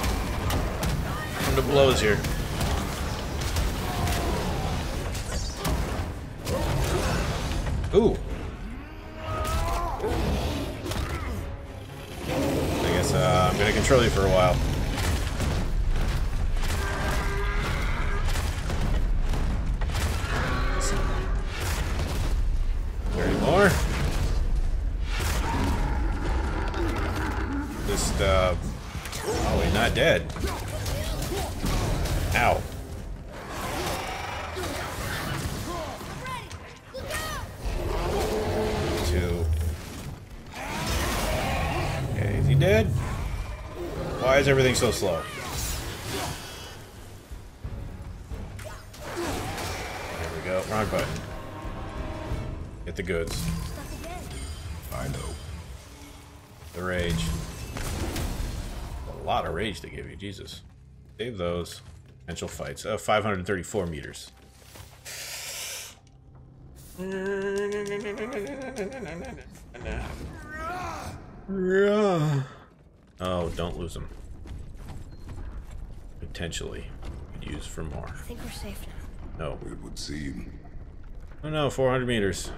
come to blows here. Ooh. I guess uh, I'm gonna control you for a while. Thirty more. Just uh oh, he's not dead. Ow. Two. Okay, is he dead? Why is everything so slow? There we go. Wrong button. Get the goods. I know. The rage. A lot of rage to give you, Jesus. Save those. Potential fights. Uh, five hundred thirty-four meters. Oh, don't lose them. Potentially. Could use for more. I think we're safe now. No. It would seem. Oh no, four hundred meters.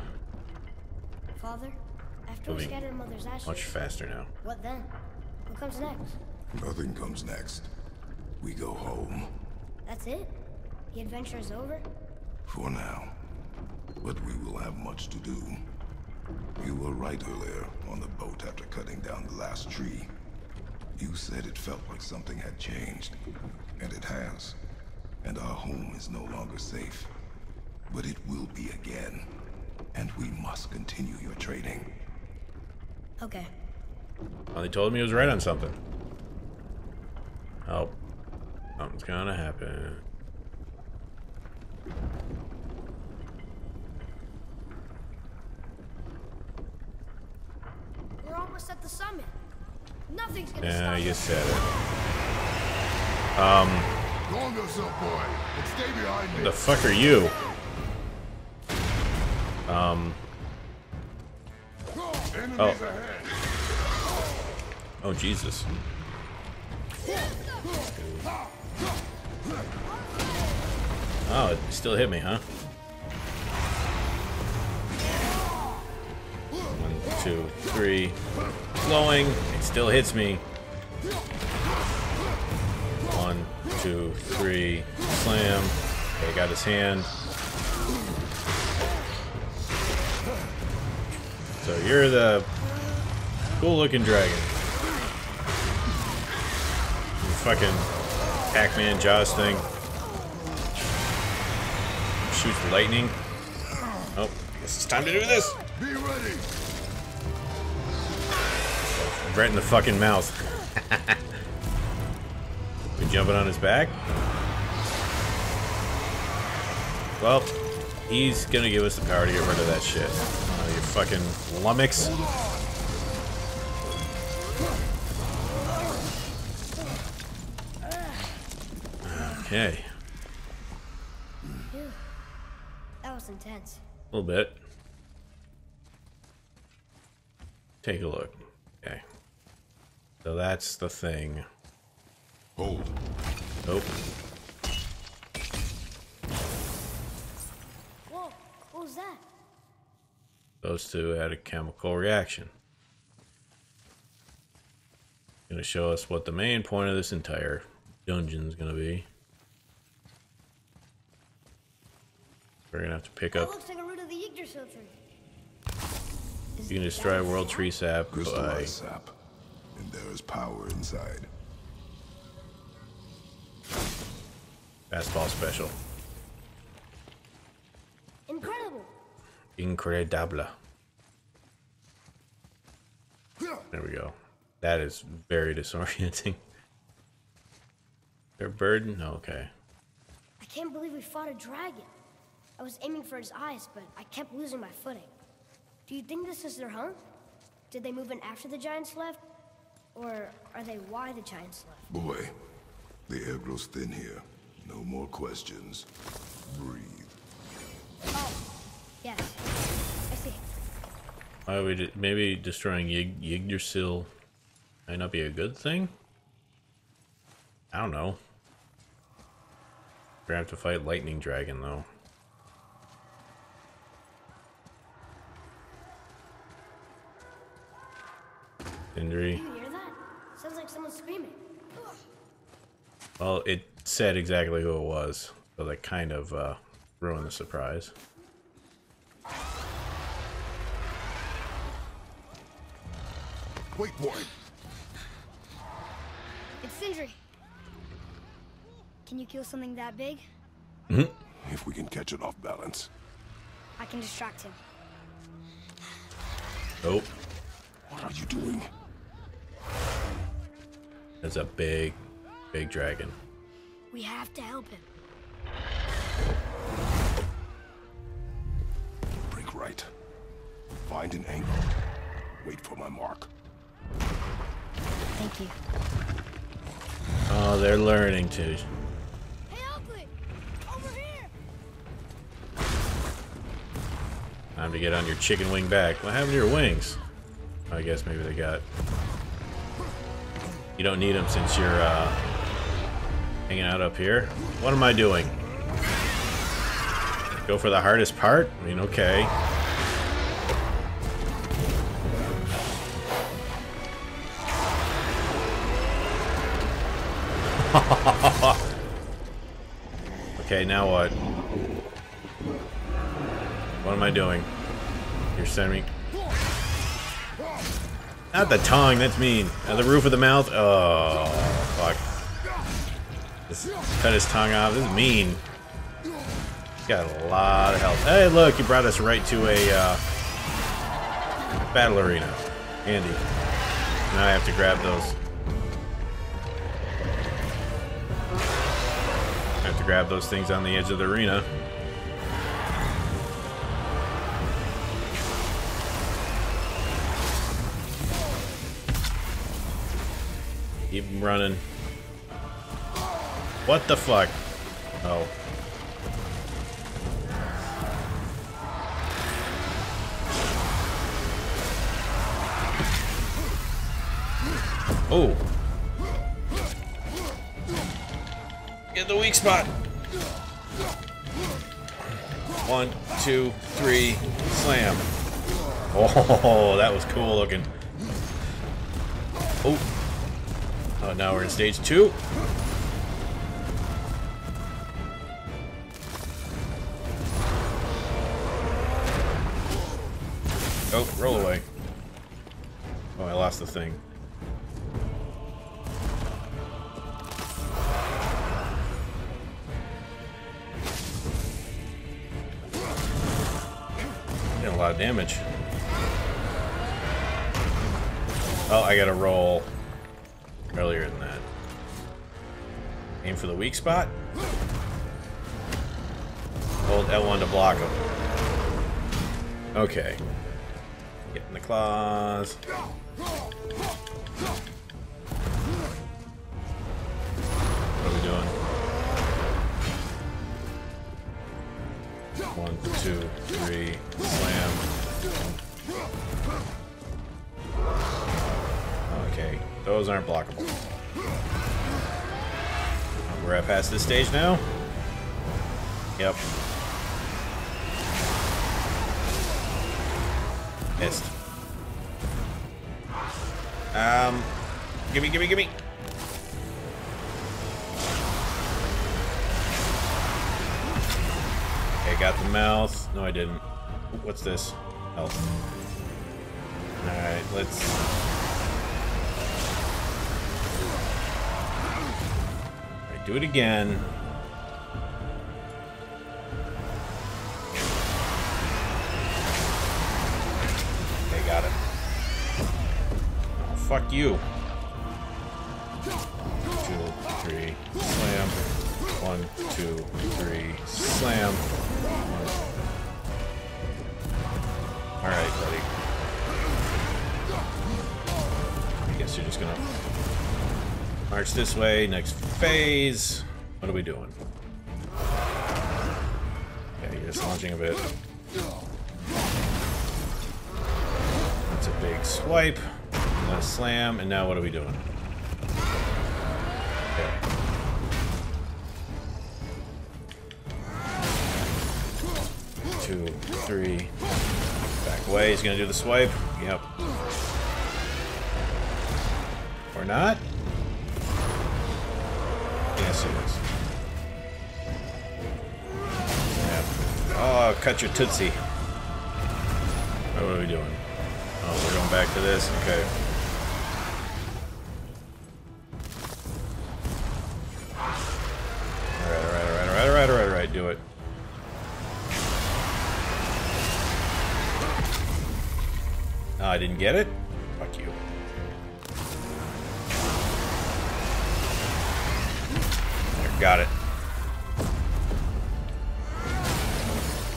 Father, after we scatter Mother's ashes. Much faster now. What then? What comes next? Nothing comes next. We go home. That's it? The adventure is over? For now. But we will have much to do. You were right earlier on the boat after cutting down the last tree. You said it felt like something had changed. And it has. And our home is no longer safe. But it will be again. And we must continue your training. Okay. Well, they told me he was right on something. Oh, something's gonna happen. We're almost at the summit. Nothing's gonna stop us. Yeah, you said it. Um. Don't go so boy. Stay behind me. The fuck are you? Um. Oh. Oh Jesus. Oh, it still hit me, huh? One, two, three. Flowing. It still hits me. One, two, three. Slam. Okay, got his hand. So you're the cool-looking dragon. Fucking Pac-Man Jaws thing. Shoots lightning. Oh, I guess it's time to do this. Be ready. Right in the fucking mouth. We jumping on his back? Well, he's gonna give us the power to get rid of that shit. Oh, you fucking lummox. Okay. That was intense. A little bit. Take a look. Okay. So that's the thing. Hold. Nope. Whoa, what was that? Those two had a chemical reaction. Gonna show us what the main point of this entire dungeon's gonna be. We're gonna have to pick up. That looks like a root of the Yggdrasil tree. You can destroy world tree sap. Crystallized sap, and there is power inside. Fastball special. Incredible. Incredible. There we go. That is very disorienting. They're burdened? Oh, okay. I can't believe we fought a dragon. I was aiming for his eyes, but I kept losing my footing. Do you think this is their home? Did they move in after the giants left? Or are they why the giants left? Boy, the air grows thin here. No more questions. Breathe. Oh, yes. I see. Why would it, maybe destroying Yg Yggdrasil might not be a good thing? I don't know. We're gonna have to fight Lightning Dragon, though. Sindri. Can you hear that? Sounds like someone screaming. Well, it said exactly who it was, so that kind of uh, ruined the surprise. Wait, boy. It's Sindri. Can you kill something that big? Mm-hmm. If we can catch it off balance. I can distract him. Nope. What are you doing? That's a big, big dragon. We have to help him. Break right. Find an angle. Wait for my mark. Thank you. Oh, they're learning to. Hey, Oakley! Over here! Time to get on your chicken wing back. What happened to your wings? I guess maybe they got. You don't need them since you're uh, hanging out up here. What am I doing? Go for the hardest part? I mean, okay. Okay, now what? What am I doing? You're sending me. Not the tongue, that's mean. Uh, the roof of the mouth? Oh, fuck. Just cut his tongue off. This is mean. He's got a lot of health. Hey, look, you brought us right to a uh, battle arena. Handy. Now I have to grab those. I have to grab those things on the edge of the arena. Keep him running. What the fuck? Oh. Oh. Get the weak spot. One, two, three, slam. Oh, that was cool looking. Oh. Oh, now we're in stage two. Oh, roll away. Oh, I lost the thing. did a lot of damage. Oh, I gotta roll earlier than that. Aim for the weak spot. Hold L one to block him. Okay. Get in the claws. What are we doing? One, two, three, slam. Okay, those aren't blockable. We're at past this stage now? Yep. Missed. Um, gimme, gimme, gimme! Okay, got the mouth. No, I didn't. What's this? Health. Alright, let's... Alright, do it again. Fuck you. Two, three, slam. One, two, three, slam. Alright, buddy. I guess you're just gonna march this way. Next phase. What are we doing? Yeah, you're just launching a bit. That's a big swipe. A slam, and now what are we doing? Okay. Two, three. Back away. He's gonna do the swipe. Yep. Or not? Yes, it is. Yep. Oh, cut your tootsie. What are we doing? Oh, we're going back to this. Okay. Do it. Oh, I didn't get it? Fuck you. There, got it.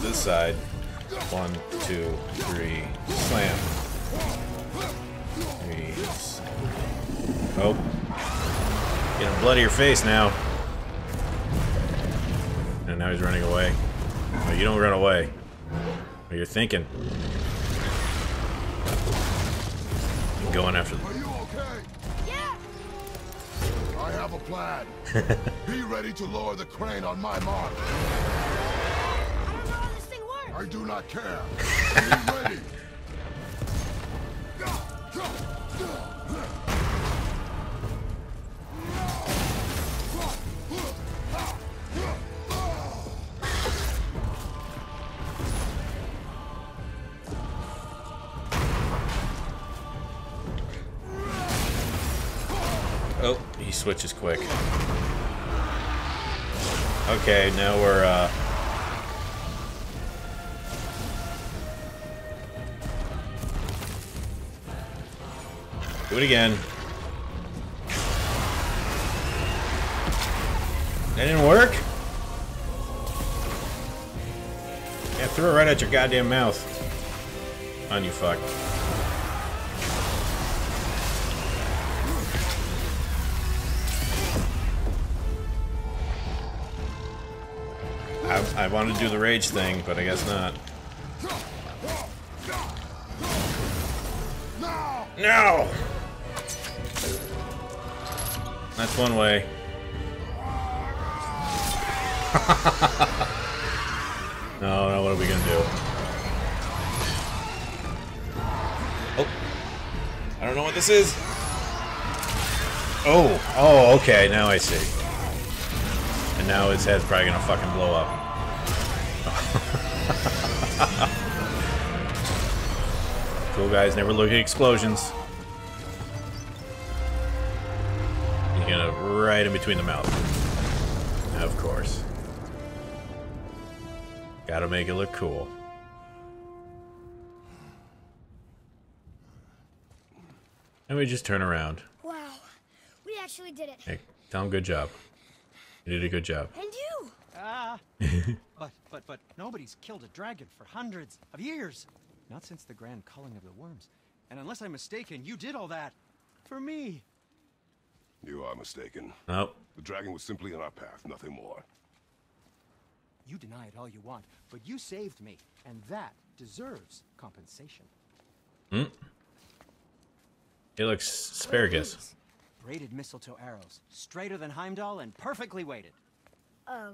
This side. One, two, three, slam. Three, slam. Oh. Getting blood of your face now. And now he's running away. No, you don't run away. What you're thinking? I'm going after them. Are you okay? Yeah. I have a plan. Be ready to lower the crane on my mark. I don't know how this thing works. I do not care. Be ready. He switches quick. Okay, now we're, uh... do it again. That didn't work? Yeah, threw it right at your goddamn mouth. On you, fuck. I wanted to do the rage thing, but I guess not. No! That's one way. No, no, what are we gonna do? Oh. I don't know what this is. Oh, oh, okay, now I see. And now his head's probably gonna fucking blow up. Cool guys never look at explosions. You're gonna right in between the mouth. Of course. Gotta make it look cool. And we just turn around. Wow, we actually did it. Hey, tell him good job. You did a good job. And you. Ah. but but but nobody's killed a dragon for hundreds of years. Not since the grand culling of the worms. And unless I'm mistaken, you did all that for me. You are mistaken. Nope. The dragon was simply in our path, nothing more. You deny it all you want, but you saved me, and that deserves compensation. Hmm. It looks asparagus. Braided mistletoe arrows, straighter than Heimdall and perfectly weighted. Oh.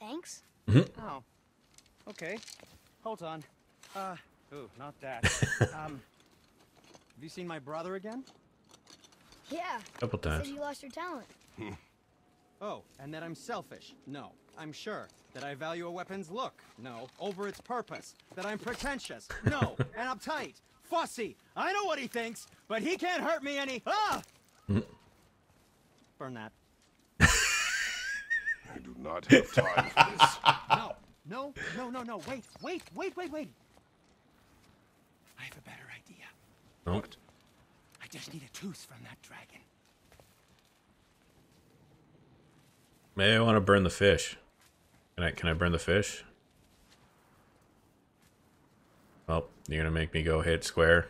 Thanks? Mm-hmm. Oh. Okay. Hold on. Uh, ooh, not that. um, have you seen my brother again? Yeah. Couple times. You lost your talent. Oh, and that I'm selfish. No, I'm sure. That I value a weapon's look. No, over its purpose. That I'm pretentious. No, and uptight. Fussy. I know what he thinks, but he can't hurt me any. Ah! Burn that. I do not have time for this. No, no, no, no, no. Wait, wait, wait, wait, wait. I have a better idea. What? I just need a tooth from that dragon. Maybe I want to burn the fish. Can I, can I burn the fish? Well, you're going to make me go hit square.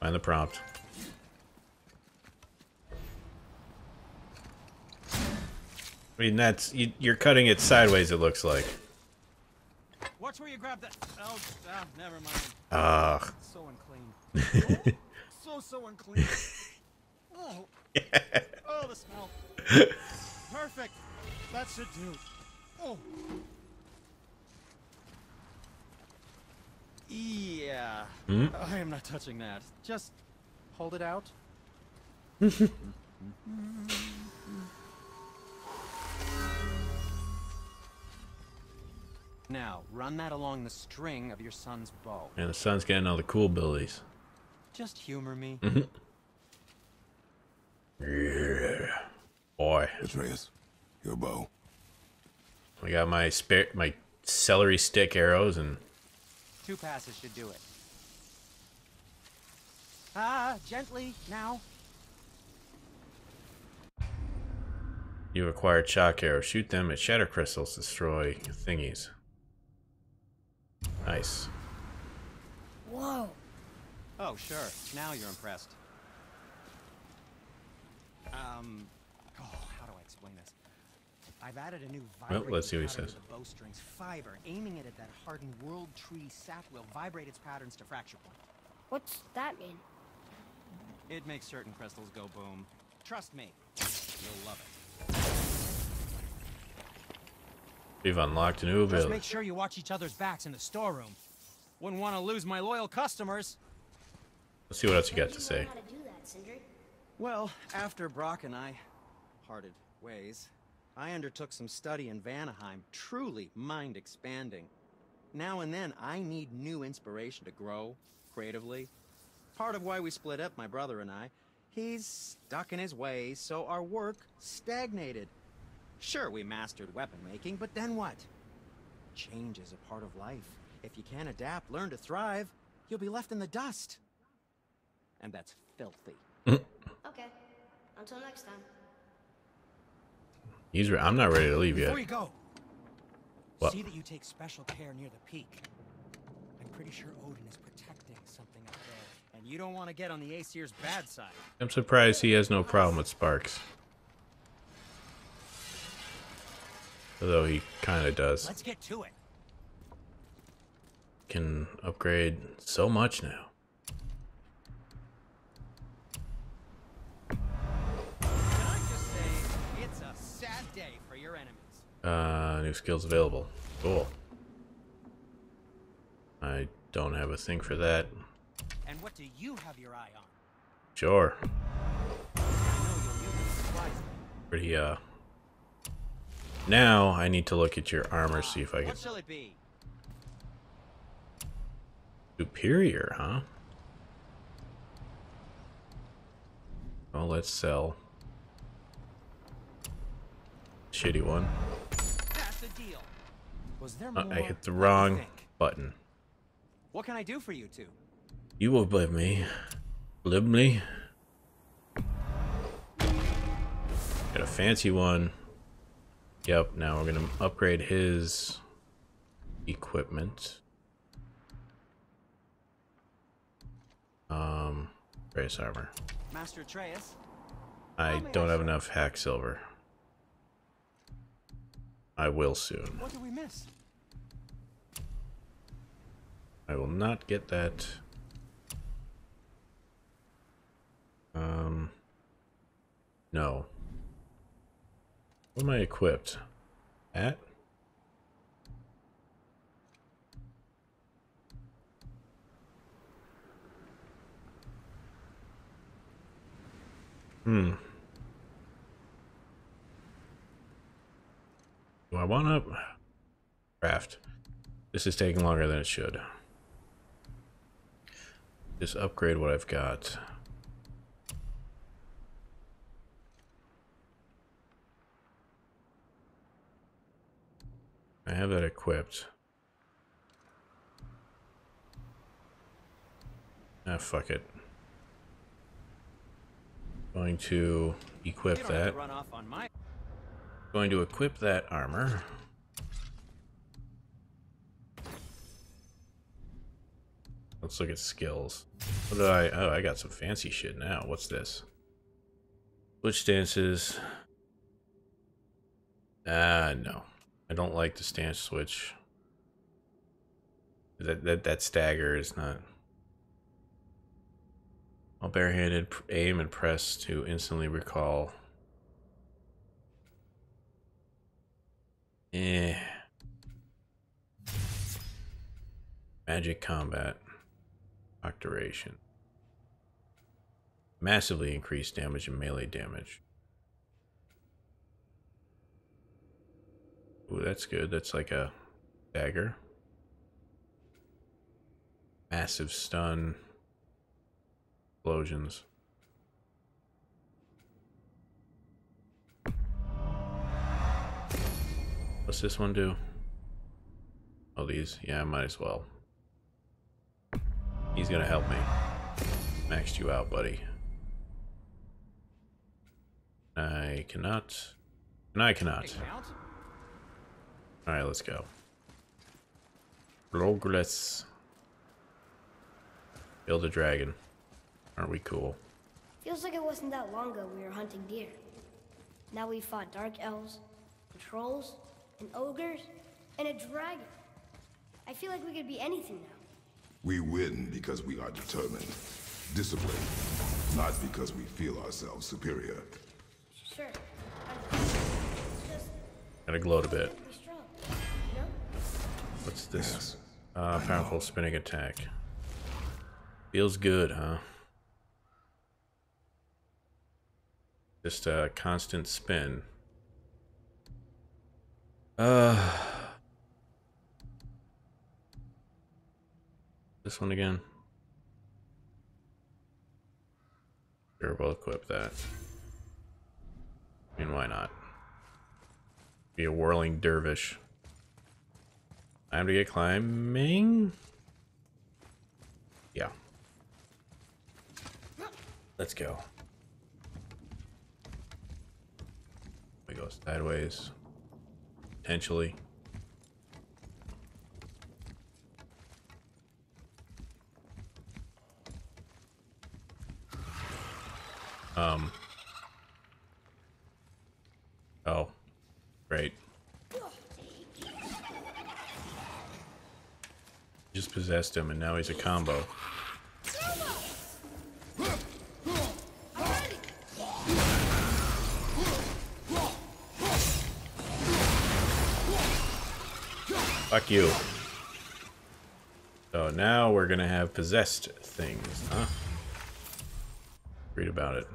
Find the prompt. I mean, that's... You, you're cutting it sideways, it looks like. Watch where you grab that... Oh, ah, never mind. Ugh. So unclean. so so unclean. Oh, yeah. Oh, the smell. Perfect. That should do. Oh. Yeah. Hmm? I am not touching that. Just hold it out. Now run that along the string of your son's bow. And the son's getting all the cool abilities. Just humor me. Mm-hmm. Yeah. Boy. Atreus, your bow. I got my spare, my celery stick arrows and... Two passes should do it. Ah, gently, now. You acquired shock arrows. Shoot them at shatter crystals. Destroy thingies. Nice. Whoa. Oh, sure. Now you're impressed. Um, oh, how do I explain this? I've added a new vibrating well, let's see what he says. The bowstring's fiber. Aiming it at that hardened world tree sap will vibrate its patterns to fracture point. What's that mean? It makes certain crystals go boom. Trust me. You'll love it. We've unlocked a new ability. Just make sure you watch each other's backs in the storeroom. Wouldn't want to lose my loyal customers. Let's see what else you got to say. Well, after Brock and I parted ways, I undertook some study in Vanaheim, truly mind-expanding. Now and then, I need new inspiration to grow creatively. Part of why we split up, my brother and I, he's stuck in his ways, so our work stagnated. Sure, we mastered weapon-making, but then what? Change is a part of life. If you can't adapt, learn to thrive, you'll be left in the dust. And that's filthy. Okay. Until next time. He's re I'm not ready to leave Before yet. Before you go, what? See that you take special care near the peak. I'm pretty sure Odin is protecting something up there, and you don't want to get on the Aesir's bad side. I'm surprised he has no problem with sparks. Although he kind of does. Let's get to it. Can upgrade so much now. Uh, new skills available. Cool. I don't have a thing for that. And what do you have your eye on? Sure. Pretty, uh... Now, I need to look at your armor, see if I can... What shall it be? Superior, huh? Well, let's sell. Shitty one. Was there uh, I hit the wrong button. What can I do for you two? You will blame me. Blame me. Got a fancy one. Yep, now we're gonna upgrade his equipment. Um, Atreus armor. Master Atreus. I don't have enough hack silver. I will soon. What did we miss? I will not get that. Um, no. What am I equipped at? Hmm. Do I want to craft? This is taking longer than it should. Just upgrade what I've got. I have that equipped. Ah, fuck it. Going to equip that. Going to equip that armor. Let's look at skills. What did I? Oh, I got some fancy shit now. What's this? Switch stances. Ah, uh, no. I don't like the stance switch. That that that stagger is not. While barehanded, aim and press to instantly recall. Eh. Magic combat. Lock duration. Massively increased damage and melee damage. Ooh, that's good. That's like a dagger. Massive stun. Explosions. What's this one do? Oh, these? Yeah, I might as well. He's gonna help me. Maxed you out, buddy. I cannot. And I cannot. Alright, let's go. Progress. Build a dragon. Aren't we cool? Feels like it wasn't that long ago we were hunting deer. Now we fought dark elves, and trolls, and ogres, and a dragon. I feel like we could be anything now. We win because we are determined, disciplined, not because we feel ourselves superior. Sure. Gotta gloat a bit. What's this? Yes, uh, powerful spinning attack. Feels good, huh? Just a constant spin. Uh, this one again. Sure, we'll equip that. I mean, why not? Be a whirling dervish. Time to get climbing. Yeah. Let's go. We go sideways. Potentially. Um. Oh. Great. Just possessed him, and now he's a combo. Fuck you. So now we're gonna have possessed things, huh? Read about it.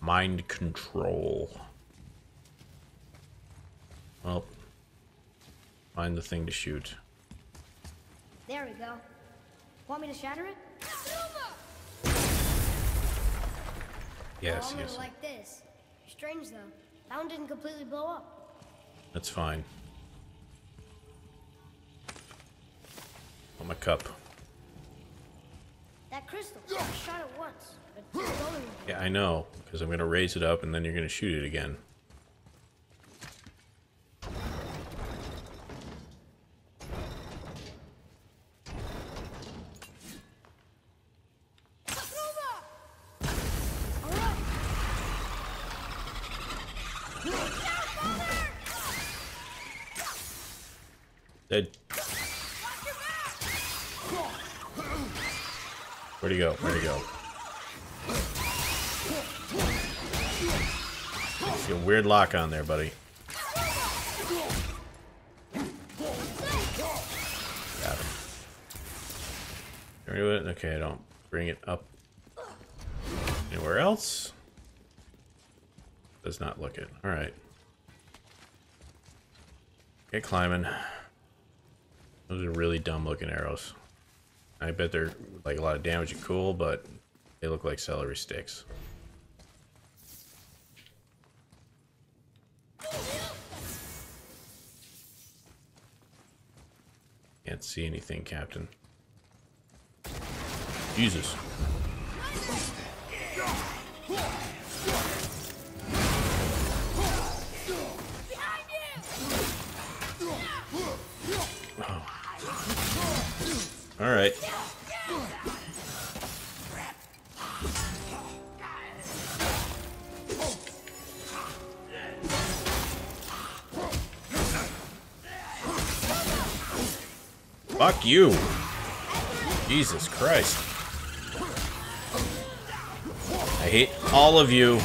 Mind control. Well, find the thing to shoot. There we go. Want me to shatter it? Yes, yes. Like this. Strange though. That one didn't completely blow up. That's fine. on my cup. That crystal, I shot it once, but it's going. Yeah, I know, because I'm going to raise it up and then you're going to shoot it again. Dead. Where'd he go? Where'd he go? I see a weird lock on there, buddy. Got him. Ready with it? Okay, I don't bring it up anywhere else. Does not look it. Alright. Get climbing. Those are really dumb looking arrows. I bet they're like a lot of damage and cool, but they look like celery sticks. Can't see anything, Captain. Jesus. All right. Fuck you. Jesus Christ. I hate all of you.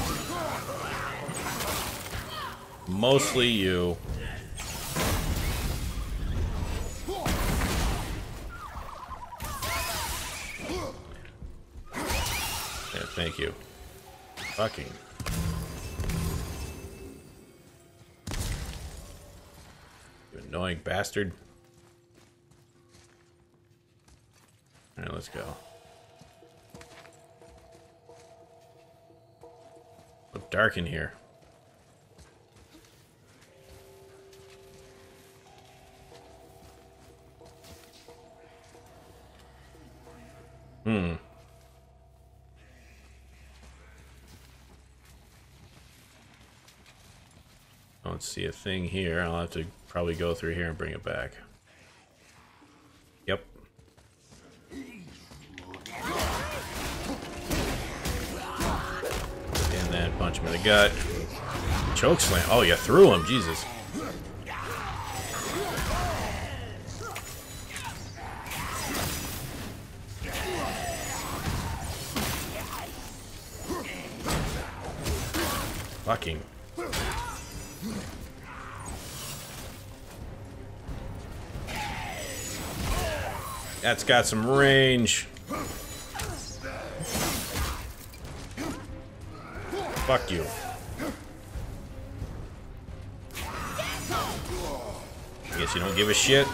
Mostly you. Thank you. Fucking. You annoying bastard. Alright, let's go. Look dark in here. Hmm. Don't see a thing here. I'll have to probably go through here and bring it back. Yep. And then punch him in the gut. Choke slam. Oh, you threw him. Jesus. Fucking. That's got some range. Fuck you. Guess you don't give a shit.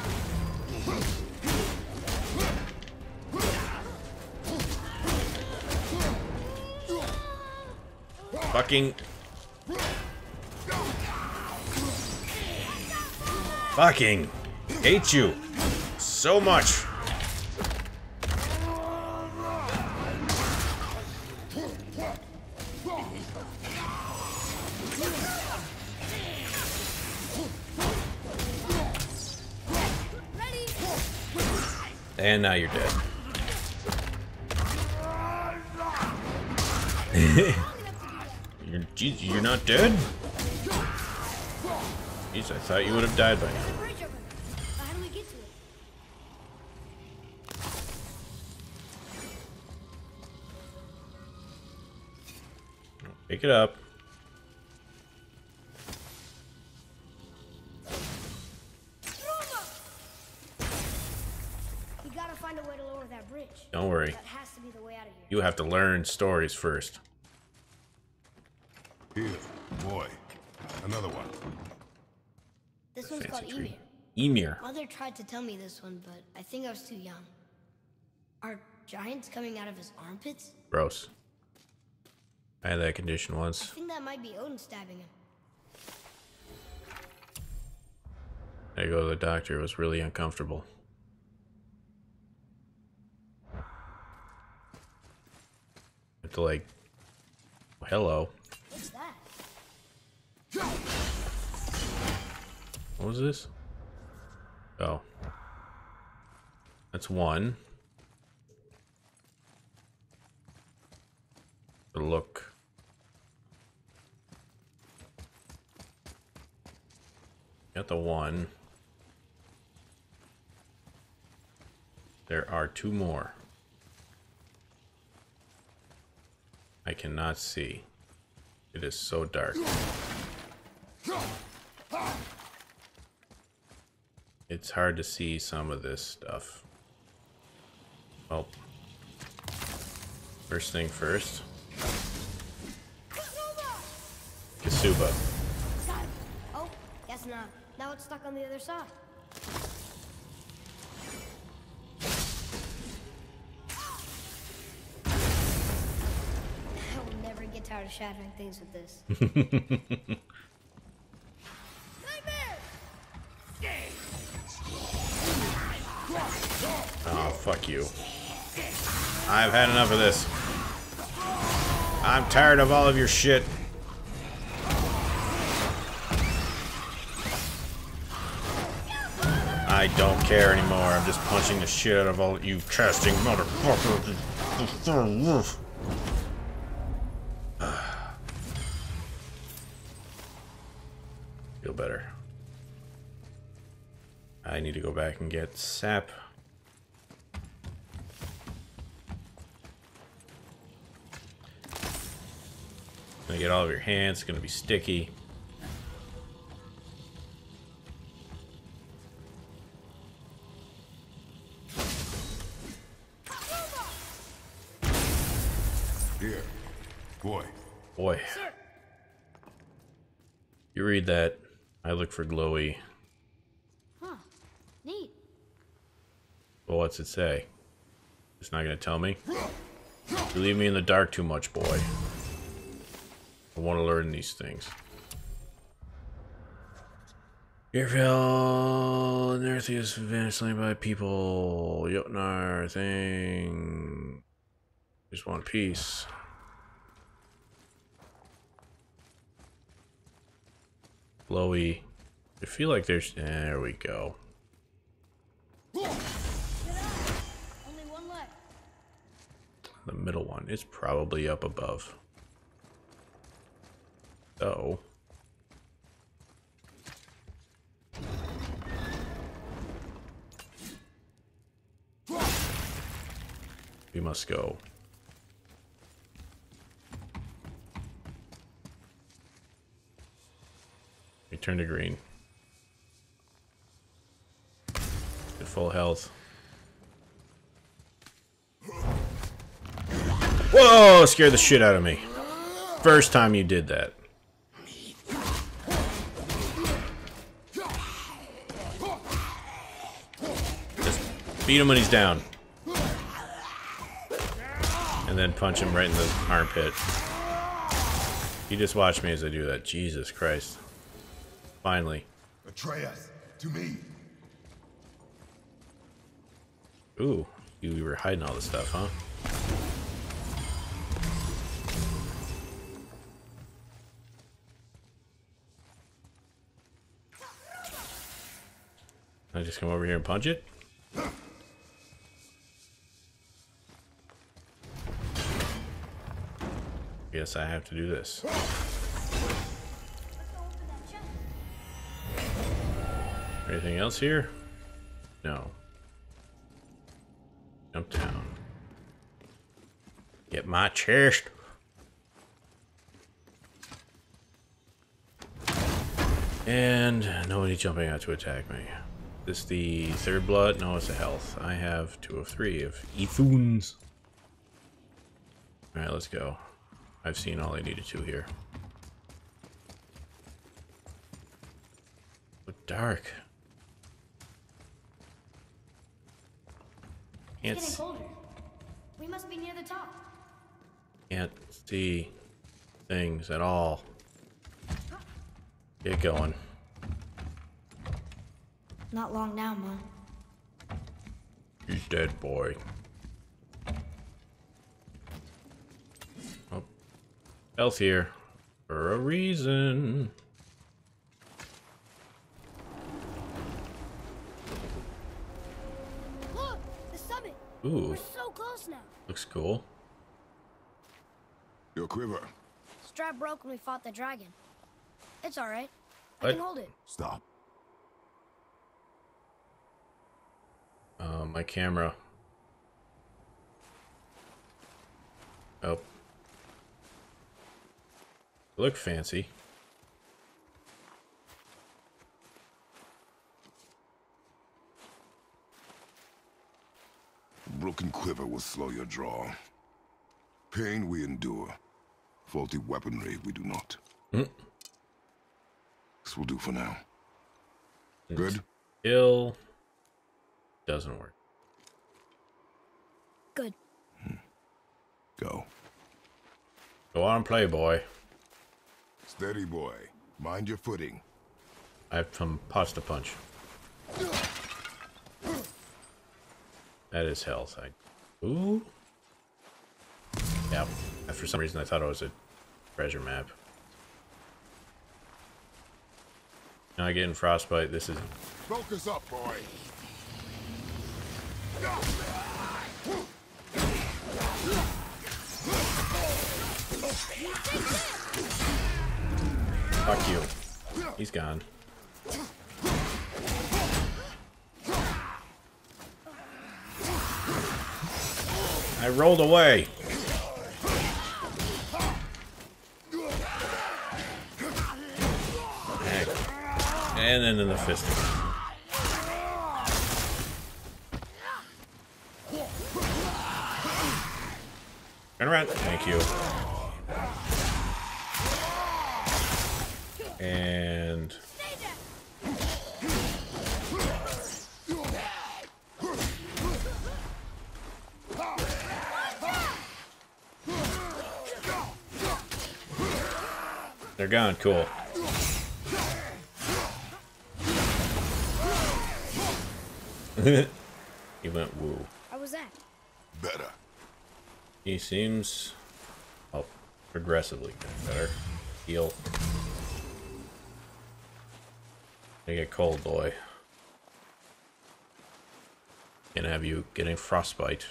Fucking. Fucking. Hate you so much. And now you're dead. you're, geez, you're not dead? Jeez, I thought you would have died by now. How do we get to it? Pick it up. Don't worry. That has to be the way out of here. You have to learn stories first. Here, boy. Another one. This one's called Ymir. Ymir. Mother tried to tell me this one, but I think I was too young. Are giants coming out of his armpits? Gross. I had that condition once. I think that might be Odin stabbing him. I go to the doctor. It was really uncomfortable. to like, hello. What's that? What was this? Oh. That's one. Look. Got the one. There are two more. I cannot see. It is so dark. It's hard to see some of this stuff. Well, first thing first. Kasuba. Oh, guess not. Now it's stuck on the other side. I will never get tired of shattering things with this. Oh, fuck you. I've had enough of this. I'm tired of all of your shit. I don't care anymore. I'm just punching the shit out of all you trusting motherfuckers. Feel better. I need to go back and get sap. Gonna get all of your hands. It's gonna be sticky. Boy, sir. You read that. I look for glowy. Huh. Neat. Well, what's it say? It's not gonna tell me. You leave me in the dark too much, boy. I want to learn these things. Earfell, Nerthius vanished slain by people. Jötnar thing. Just one piece. Blowy. I feel like there's. There we go. Only one left. The middle one is probably up above. So. We must go. Turn to green. At full health. Whoa! Scared the shit out of me. First time you did that. Just beat him when he's down. And then punch him right in the armpit. You just watch me as I do that. Jesus Christ. Finally. Atreus, to me. Ooh, you were hiding all this stuff, huh? Can I just come over here and punch it? Yes, I have to do this. Anything else here? No. Jump down. Get my chest. And nobody jumping out to attack me. This is the third blood? No, it's a health. I have two of three of Ethuns. Alright, let's go. I've seen all I needed to here. But dark. Can't it's getting colder. We must be near the top. Can't see things at all. Get going. Not long now, Mom. He's dead, boy. Elf here for a reason. Look, the summit. Ooh, we're so close now. Looks cool. Your quiver. Strap broke when we fought the dragon. It's all right. I, I can hold it. Stop. Uh, my camera. Oh. Look fancy. Broken quiver will slow your draw. Pain we endure. Faulty weaponry we do not. Mm. This will do for now. Good? Ill. Doesn't work. Good. Hmm. Go. Go on, play, boy. Steady, boy. Mind your footing. I have some pasta punch. That is health. I... Ooh. Yeah. For some reason, I thought it was a treasure map. Now I get in frostbite. This is. Focus up, boy. Fuck you. He's gone. I rolled away. Heck. And then in the fist. Turn around. Thank you. And they're gone. Cool. He went woo. How was that? Better. He seems, oh, progressively better. Heal. I get cold, boy. Gonna have you getting frostbite.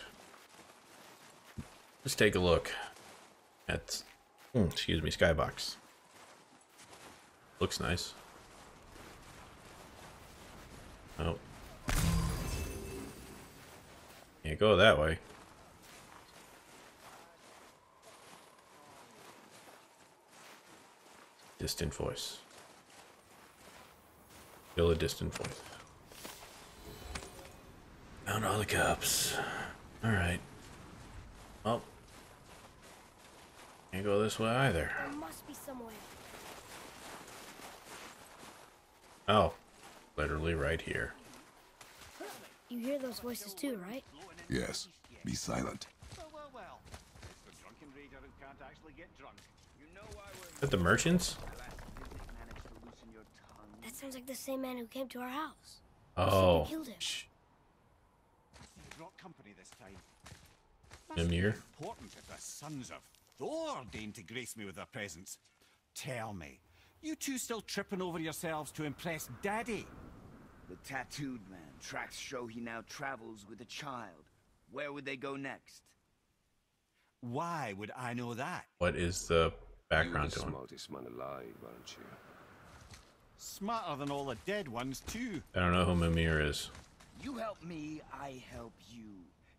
Let's take a look at, mm, excuse me, skybox. Looks nice. Oh. Can't go that way. Distant voice. Still a distant voice. Found all the cups. Alright. Well. Can't go this way either. There must be some way. Oh. Literally right here. You hear those voices too, right? Yes. Be silent. Well, well, well. It's the drunken reader who can't actually get drunk. You know why we're... Is that the merchants? That sounds like the same man who came to our house. Oh. Killed him. Shh. Brought company this time. Ymir. Important that the sons of Thor deign to grace me with their presence. Tell me, you two still tripping over yourselves to impress Daddy? The tattooed man. Tracks show he now travels with a child. Where would they go next? Why would I know that? What is the background to him? You're the smartest man alive, aren't you? Smarter than all the dead ones, too. I don't know who Mimir is. You help me, I help you.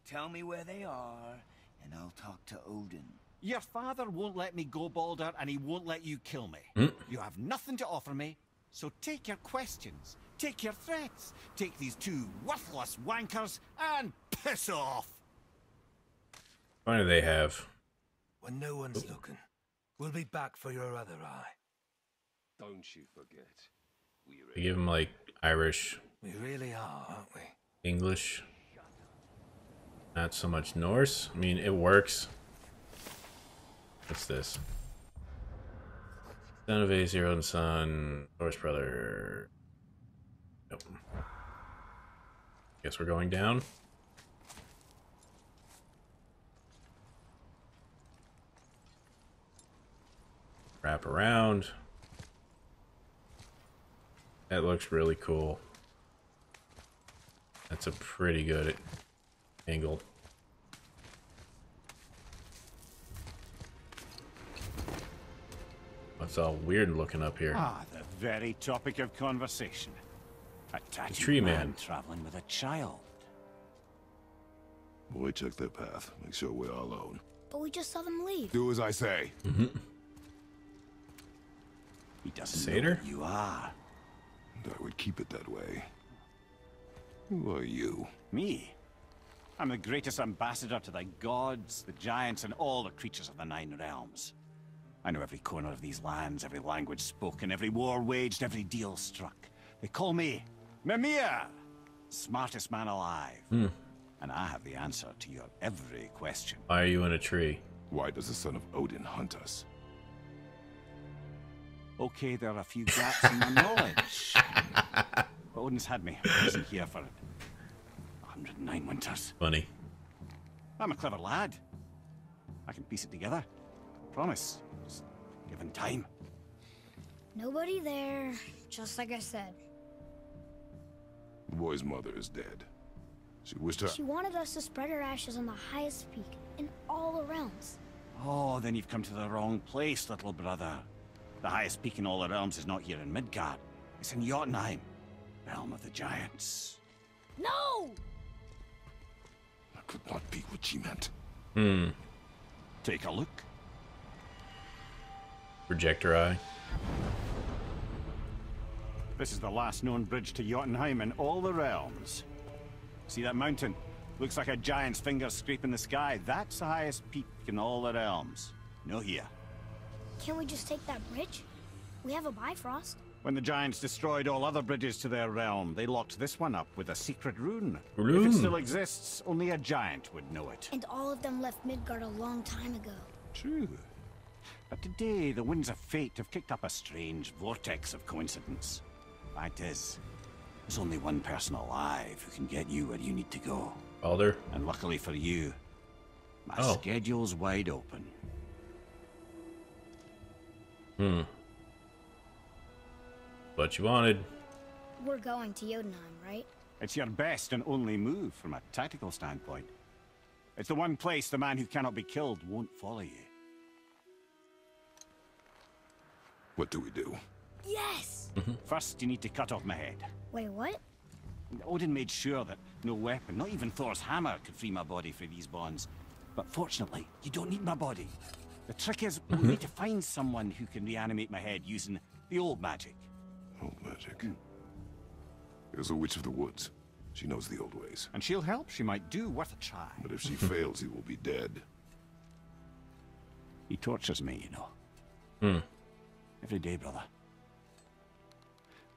Tell me where they are, and I'll talk to Odin. Your father won't let me go, Baldur, and he won't let you kill me. Mm. You have nothing to offer me, so take your questions, take your threats, take these two worthless wankers, and piss off! What do they have? When no one's looking, we'll be back for your other eye. Don't you forget. We really give him like Irish. We really are, aren't we? English. Not so much Norse. I mean, it works. What's this? Son of Aesir, Odin's son, Thor's brother. Nope. Guess we're going down. Wrap around. That looks really cool. That's a pretty good angle. It's all weird looking up here. Ah, the very topic of conversation. A tattooed tree man, man traveling with a child. Boy, check their path. Make sure we're all alone. But we just saw them leave. Do as I say. Mm-hmm. He doesn't Sater? Know who you are. And I would keep it that way. Who are you? Me? I'm the greatest ambassador to the gods, the giants, and all the creatures of the Nine Realms. I know every corner of these lands, every language spoken, every war waged, every deal struck. They call me Mimir, smartest man alive. Hmm. And I have the answer to your every question. Why are you in a tree? Why does the son of Odin hunt us? Okay, there are a few gaps in my knowledge. But Odin's had me. I wasn't here for it. one hundred and nine winters. Funny. I'm a clever lad. I can piece it together. Promise. Just given time. Nobody there, just like I said. The boy's mother is dead. She wished her... She wanted us to spread her ashes on the highest peak in all the realms. Oh, then you've come to the wrong place, little brother. The highest peak in all the realms is not here in Midgard. It's in Jotunheim, realm of the giants. No! That could not be what she meant. Hmm. Take a look. Projector eye. This is the last known bridge to Jotunheim in all the realms. See that mountain? Looks like a giant's finger scraping the sky. That's the highest peak in all the realms. No here. Can't we just take that bridge? We have a Bifrost. When the giants destroyed all other bridges to their realm, they locked this one up with a secret rune. Rune. If it still exists, only a giant would know it. And all of them left Midgard a long time ago. True. But today, the winds of fate have kicked up a strange vortex of coincidence. Fact is, there's only one person alive who can get you where you need to go. Baldur. And luckily for you, my oh. schedule's wide open. Hmm. What you wanted. We're going to Jotunheim, right? It's your best and only move from a tactical standpoint. It's the one place the man who cannot be killed won't follow you. What do we do? Yes! Mm-hmm. First, you need to cut off my head. Wait, what? Odin made sure that no weapon, not even Thor's hammer, could free my body from these bonds. But fortunately, you don't need my body. The trick is, mm-hmm. we need to find someone who can reanimate my head using the old magic. Old magic? Mm. There's a witch of the woods. She knows the old ways. And she'll help. She might do worth a try. But if she fails, he will be dead. He tortures me, you know. Hmm. Every day, brother.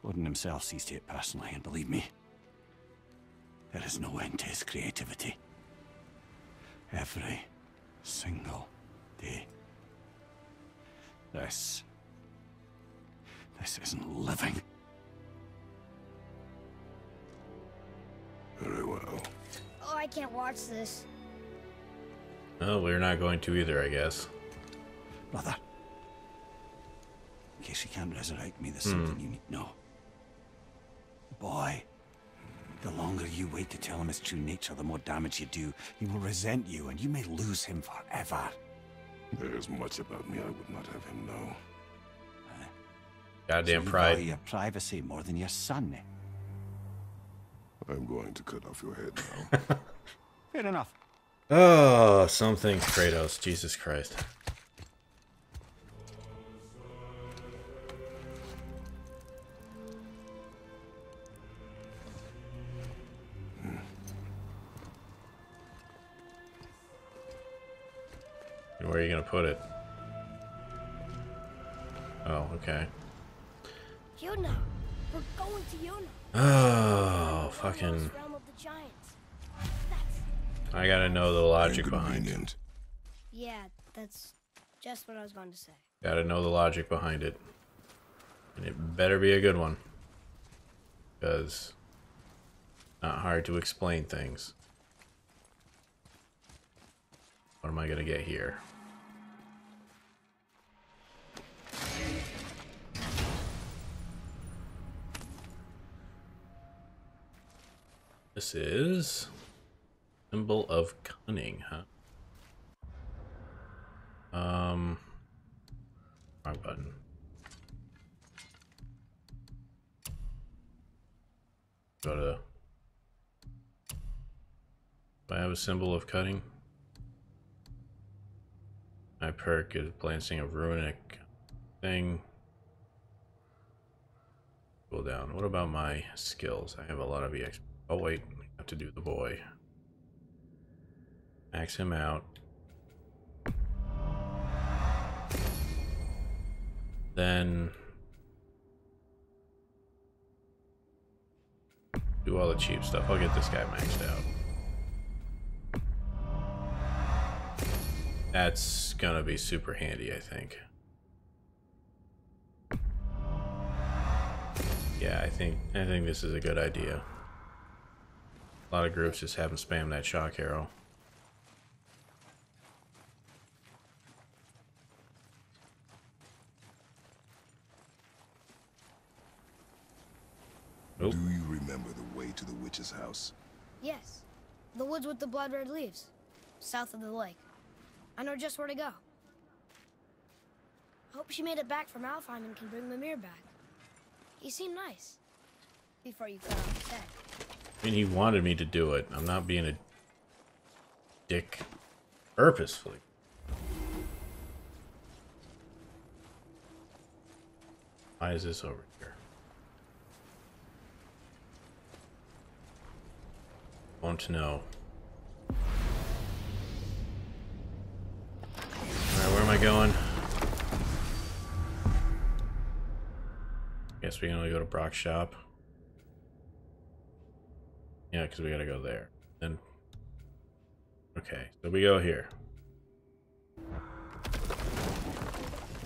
Odin himself sees to it personally, and believe me, there is no end to his creativity. Every single day. This... This isn't living. Very well. Oh, I can't watch this. No, we're not going to either, I guess. Brother. In case you can't resurrect me, there's mm. something you need to know. Boy, the longer you wait to tell him his true nature, the more damage you do. He will resent you, and you may lose him forever. There is much about me I would not have him know. Huh? Goddamn so pride. You value your privacy more than your son. I'm going to cut off your head now. Fair enough. Oh, something, Kratos. Jesus Christ. Where are you gonna put it? Oh, okay. Yuna, we're going to Yuna. Oh, fucking! I gotta know the logic behind it. Yeah, that's just what I was going to say. Gotta know the logic behind it, and it better be a good one, because not hard to explain things. What am I gonna get here? This is symbol of cunning, huh? Um, wrong button. Go to. Do I have a symbol of cutting? My perk is glancing of runic thing. Go down. What about my skills? I have a lot of E X P. Oh wait, we have to do the boy. Max him out. Then do all the cheap stuff. I'll get this guy maxed out. That's gonna be super handy, I think. Yeah, I think I think this is a good idea. A lot of groups just haven't spammed that shock arrow. Nope. Do you remember the way to the witch's house? Yes. The woods with the blood red leaves. South of the lake. I know just where to go. Hope she made it back from Alfheim and can bring Mimir back. He seemed nice. Before you got off his head. I mean, he wanted me to do it. I'm not being a dick purposefully. Why is this over here? Won't know. Alright, where am I going? Guess we can only go to Brock's shop. Yeah, because we gotta go there. Then, okay, so we go here.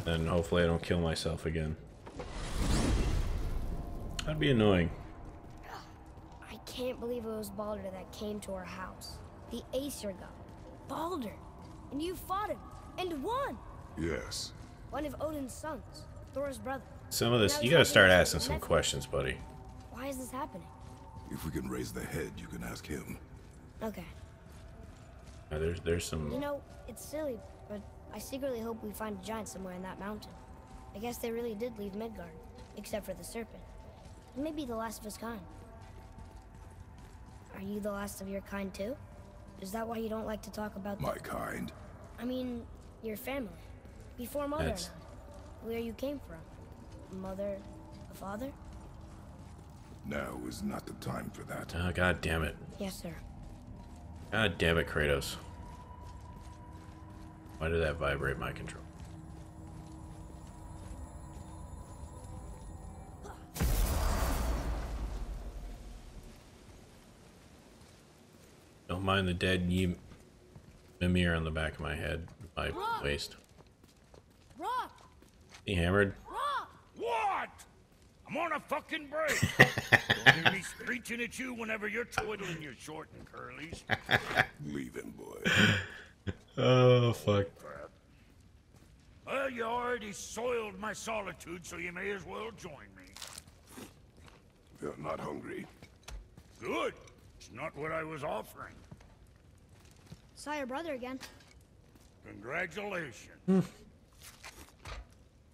Then hopefully I don't kill myself again. That'd be annoying. I can't believe it was Baldur that came to our house. The Aesir god, Baldur, and you fought him and won. Yes. One of Odin's sons, Thor's brother. Some of this, you gotta start asking some questions, buddy. Why is this happening? If we can raise the head, you can ask him. Okay. Uh, there's, there's some... You know, it's silly, but I secretly hope we find a giant somewhere in that mountain. I guess they really did leave Midgard, except for the serpent. It may be the last of his kind. Are you the last of your kind, too? Is that why you don't like to talk about... My kind? I mean, your family. Before Mother and I, where you came from. Mother, a father? Now is not the time for that. Oh, God damn it. Yes, sir. God damn it, Kratos. Why did that vibrate my control? Don't mind the dead Ym Mimir on the back of my head, my Rock. waist. Rock. He hammered. Rock. What? I'm on a fucking break. Don't hear me screeching at you whenever you're twiddling your short and curlies. Leave him, boy. Oh, fuck. Well, you already soiled my solitude, so you may as well join me. You're not hungry. Good. It's not what I was offering. Saw your brother again. Congratulations.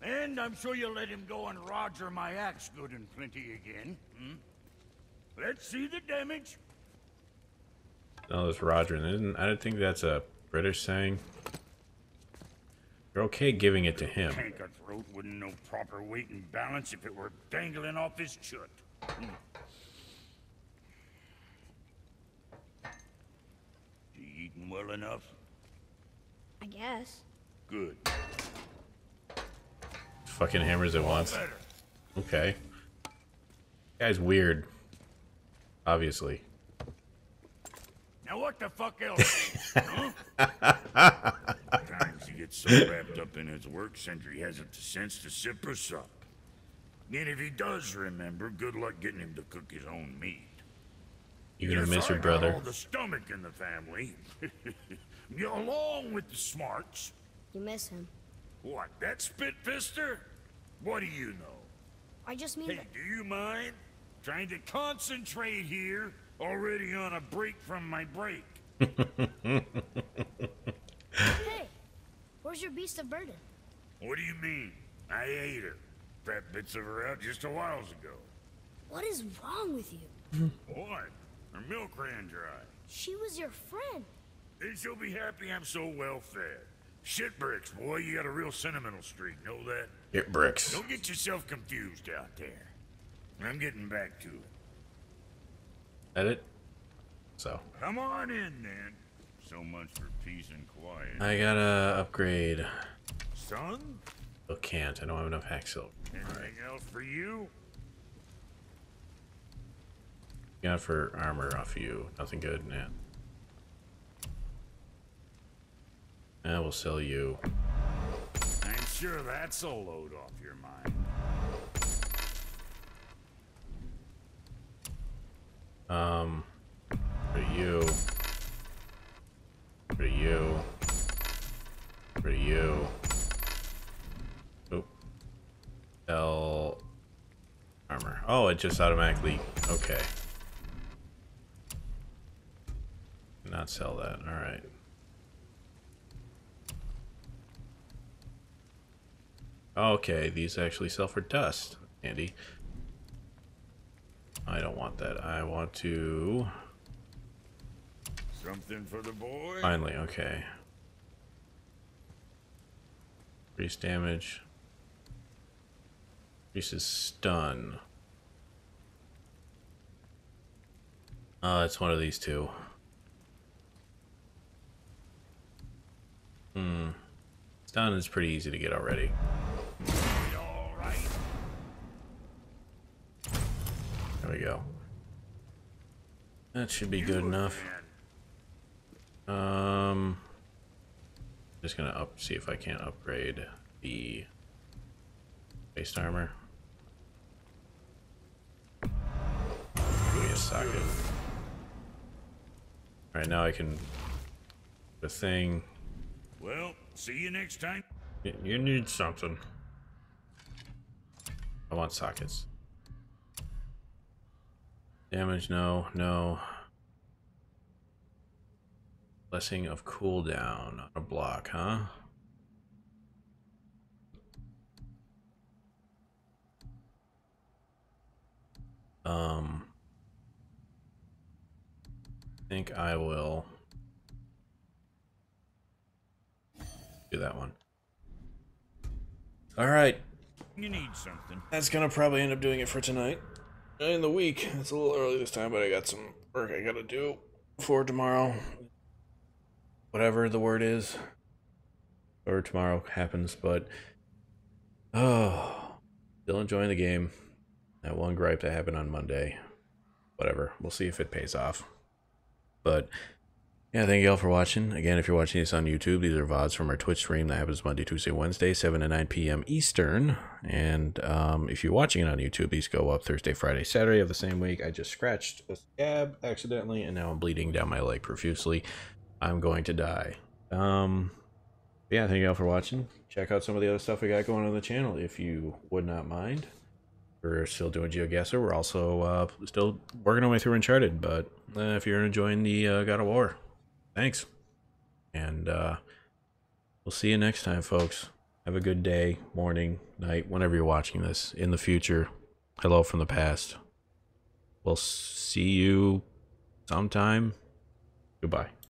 And I'm sure you'll let him go and Roger my axe good and plenty again. Hmm? Let's see the damage. No, it's Roger. And I don't think that's a British saying. You're okay giving it to him. Tankerthroat wouldn't know proper weight and balance if it were dangling off his chut. Hmm. You eating well enough? I guess. Good. Fucking hammers at once. Okay. Guy's weird. Obviously. Now what the fuck else? Huh? Sometimes he gets so wrapped up in his work, Sindri hasn't the sense to sip or sup. And if he does remember, good luck getting him to cook his own meat. You're gonna miss your brother. All the stomach in the family, along with the smarts. You miss him. What, that spit-fister? What do you know? I just mean Hey, that... do you mind? Trying to concentrate here, already on a break from my break. Hey, where's your beast of burden? What do you mean? I ate her. Fat bits of her out just a while ago. What is wrong with you? What? Her milk ran dry. She was your friend. Then she'll be happy I'm so well fed. Shit bricks, boy. You got a real sentimental streak, know that? Shit bricks. Don't get yourself confused out there. I'm getting back to it. Edit. So. Come on in, then. So much for peace and quiet. I gotta upgrade. Son? I can't. I don't have enough hack silk. Anything right. else for you? Got for armor off you. Nothing good, man. I will sell you. I'm sure that's a load off your mind. Um, for you. For you. For you. Oh. Sell armor. Oh, it just automatically. Okay. Not sell that. All right. Okay, these actually sell for dust. Andy. I don't want that. I want to. Something for the boy. Finally, okay. Increase damage. Increases stun. Uh, it's one of these two. Hmm. Stun is pretty easy to get already. There we go. That should be good enough. Um, just gonna up see if I can't upgrade the base armor. Give me a socket. All right, now I can the thing. Well, see you next time. You need something. I want sockets. Damage, no, no. Blessing of cooldown on a block, huh? Um, I think I will do that one. All right. You need something. That's gonna probably end up doing it for tonight. In the week, it's a little early this time, but I got some work I gotta do for tomorrow. Whatever the word is, or tomorrow happens, but oh, still enjoying the game. That one gripe that happened on Monday, whatever. We'll see if it pays off. But yeah, thank you all for watching. Again, if you're watching this on YouTube, these are V O Ds from our Twitch stream that happens Monday, Tuesday, Wednesday, seven to nine P M Eastern. And um, if you're watching it on YouTube, these go up Thursday, Friday, Saturday of the same week. I just scratched a scab accidentally, and now I'm bleeding down my leg profusely. I'm going to die. Um, yeah, thank you all for watching. Check out some of the other stuff we got going on the channel, if you would not mind. We're still doing GeoGuessr. We're also uh, still working our way through Uncharted. But uh, if you're enjoying the uh, God of War... Thanks, and uh, we'll see you next time, folks. Have a good day, morning, night, whenever you're watching this. In the future, hello from the past. We'll see you sometime. Goodbye.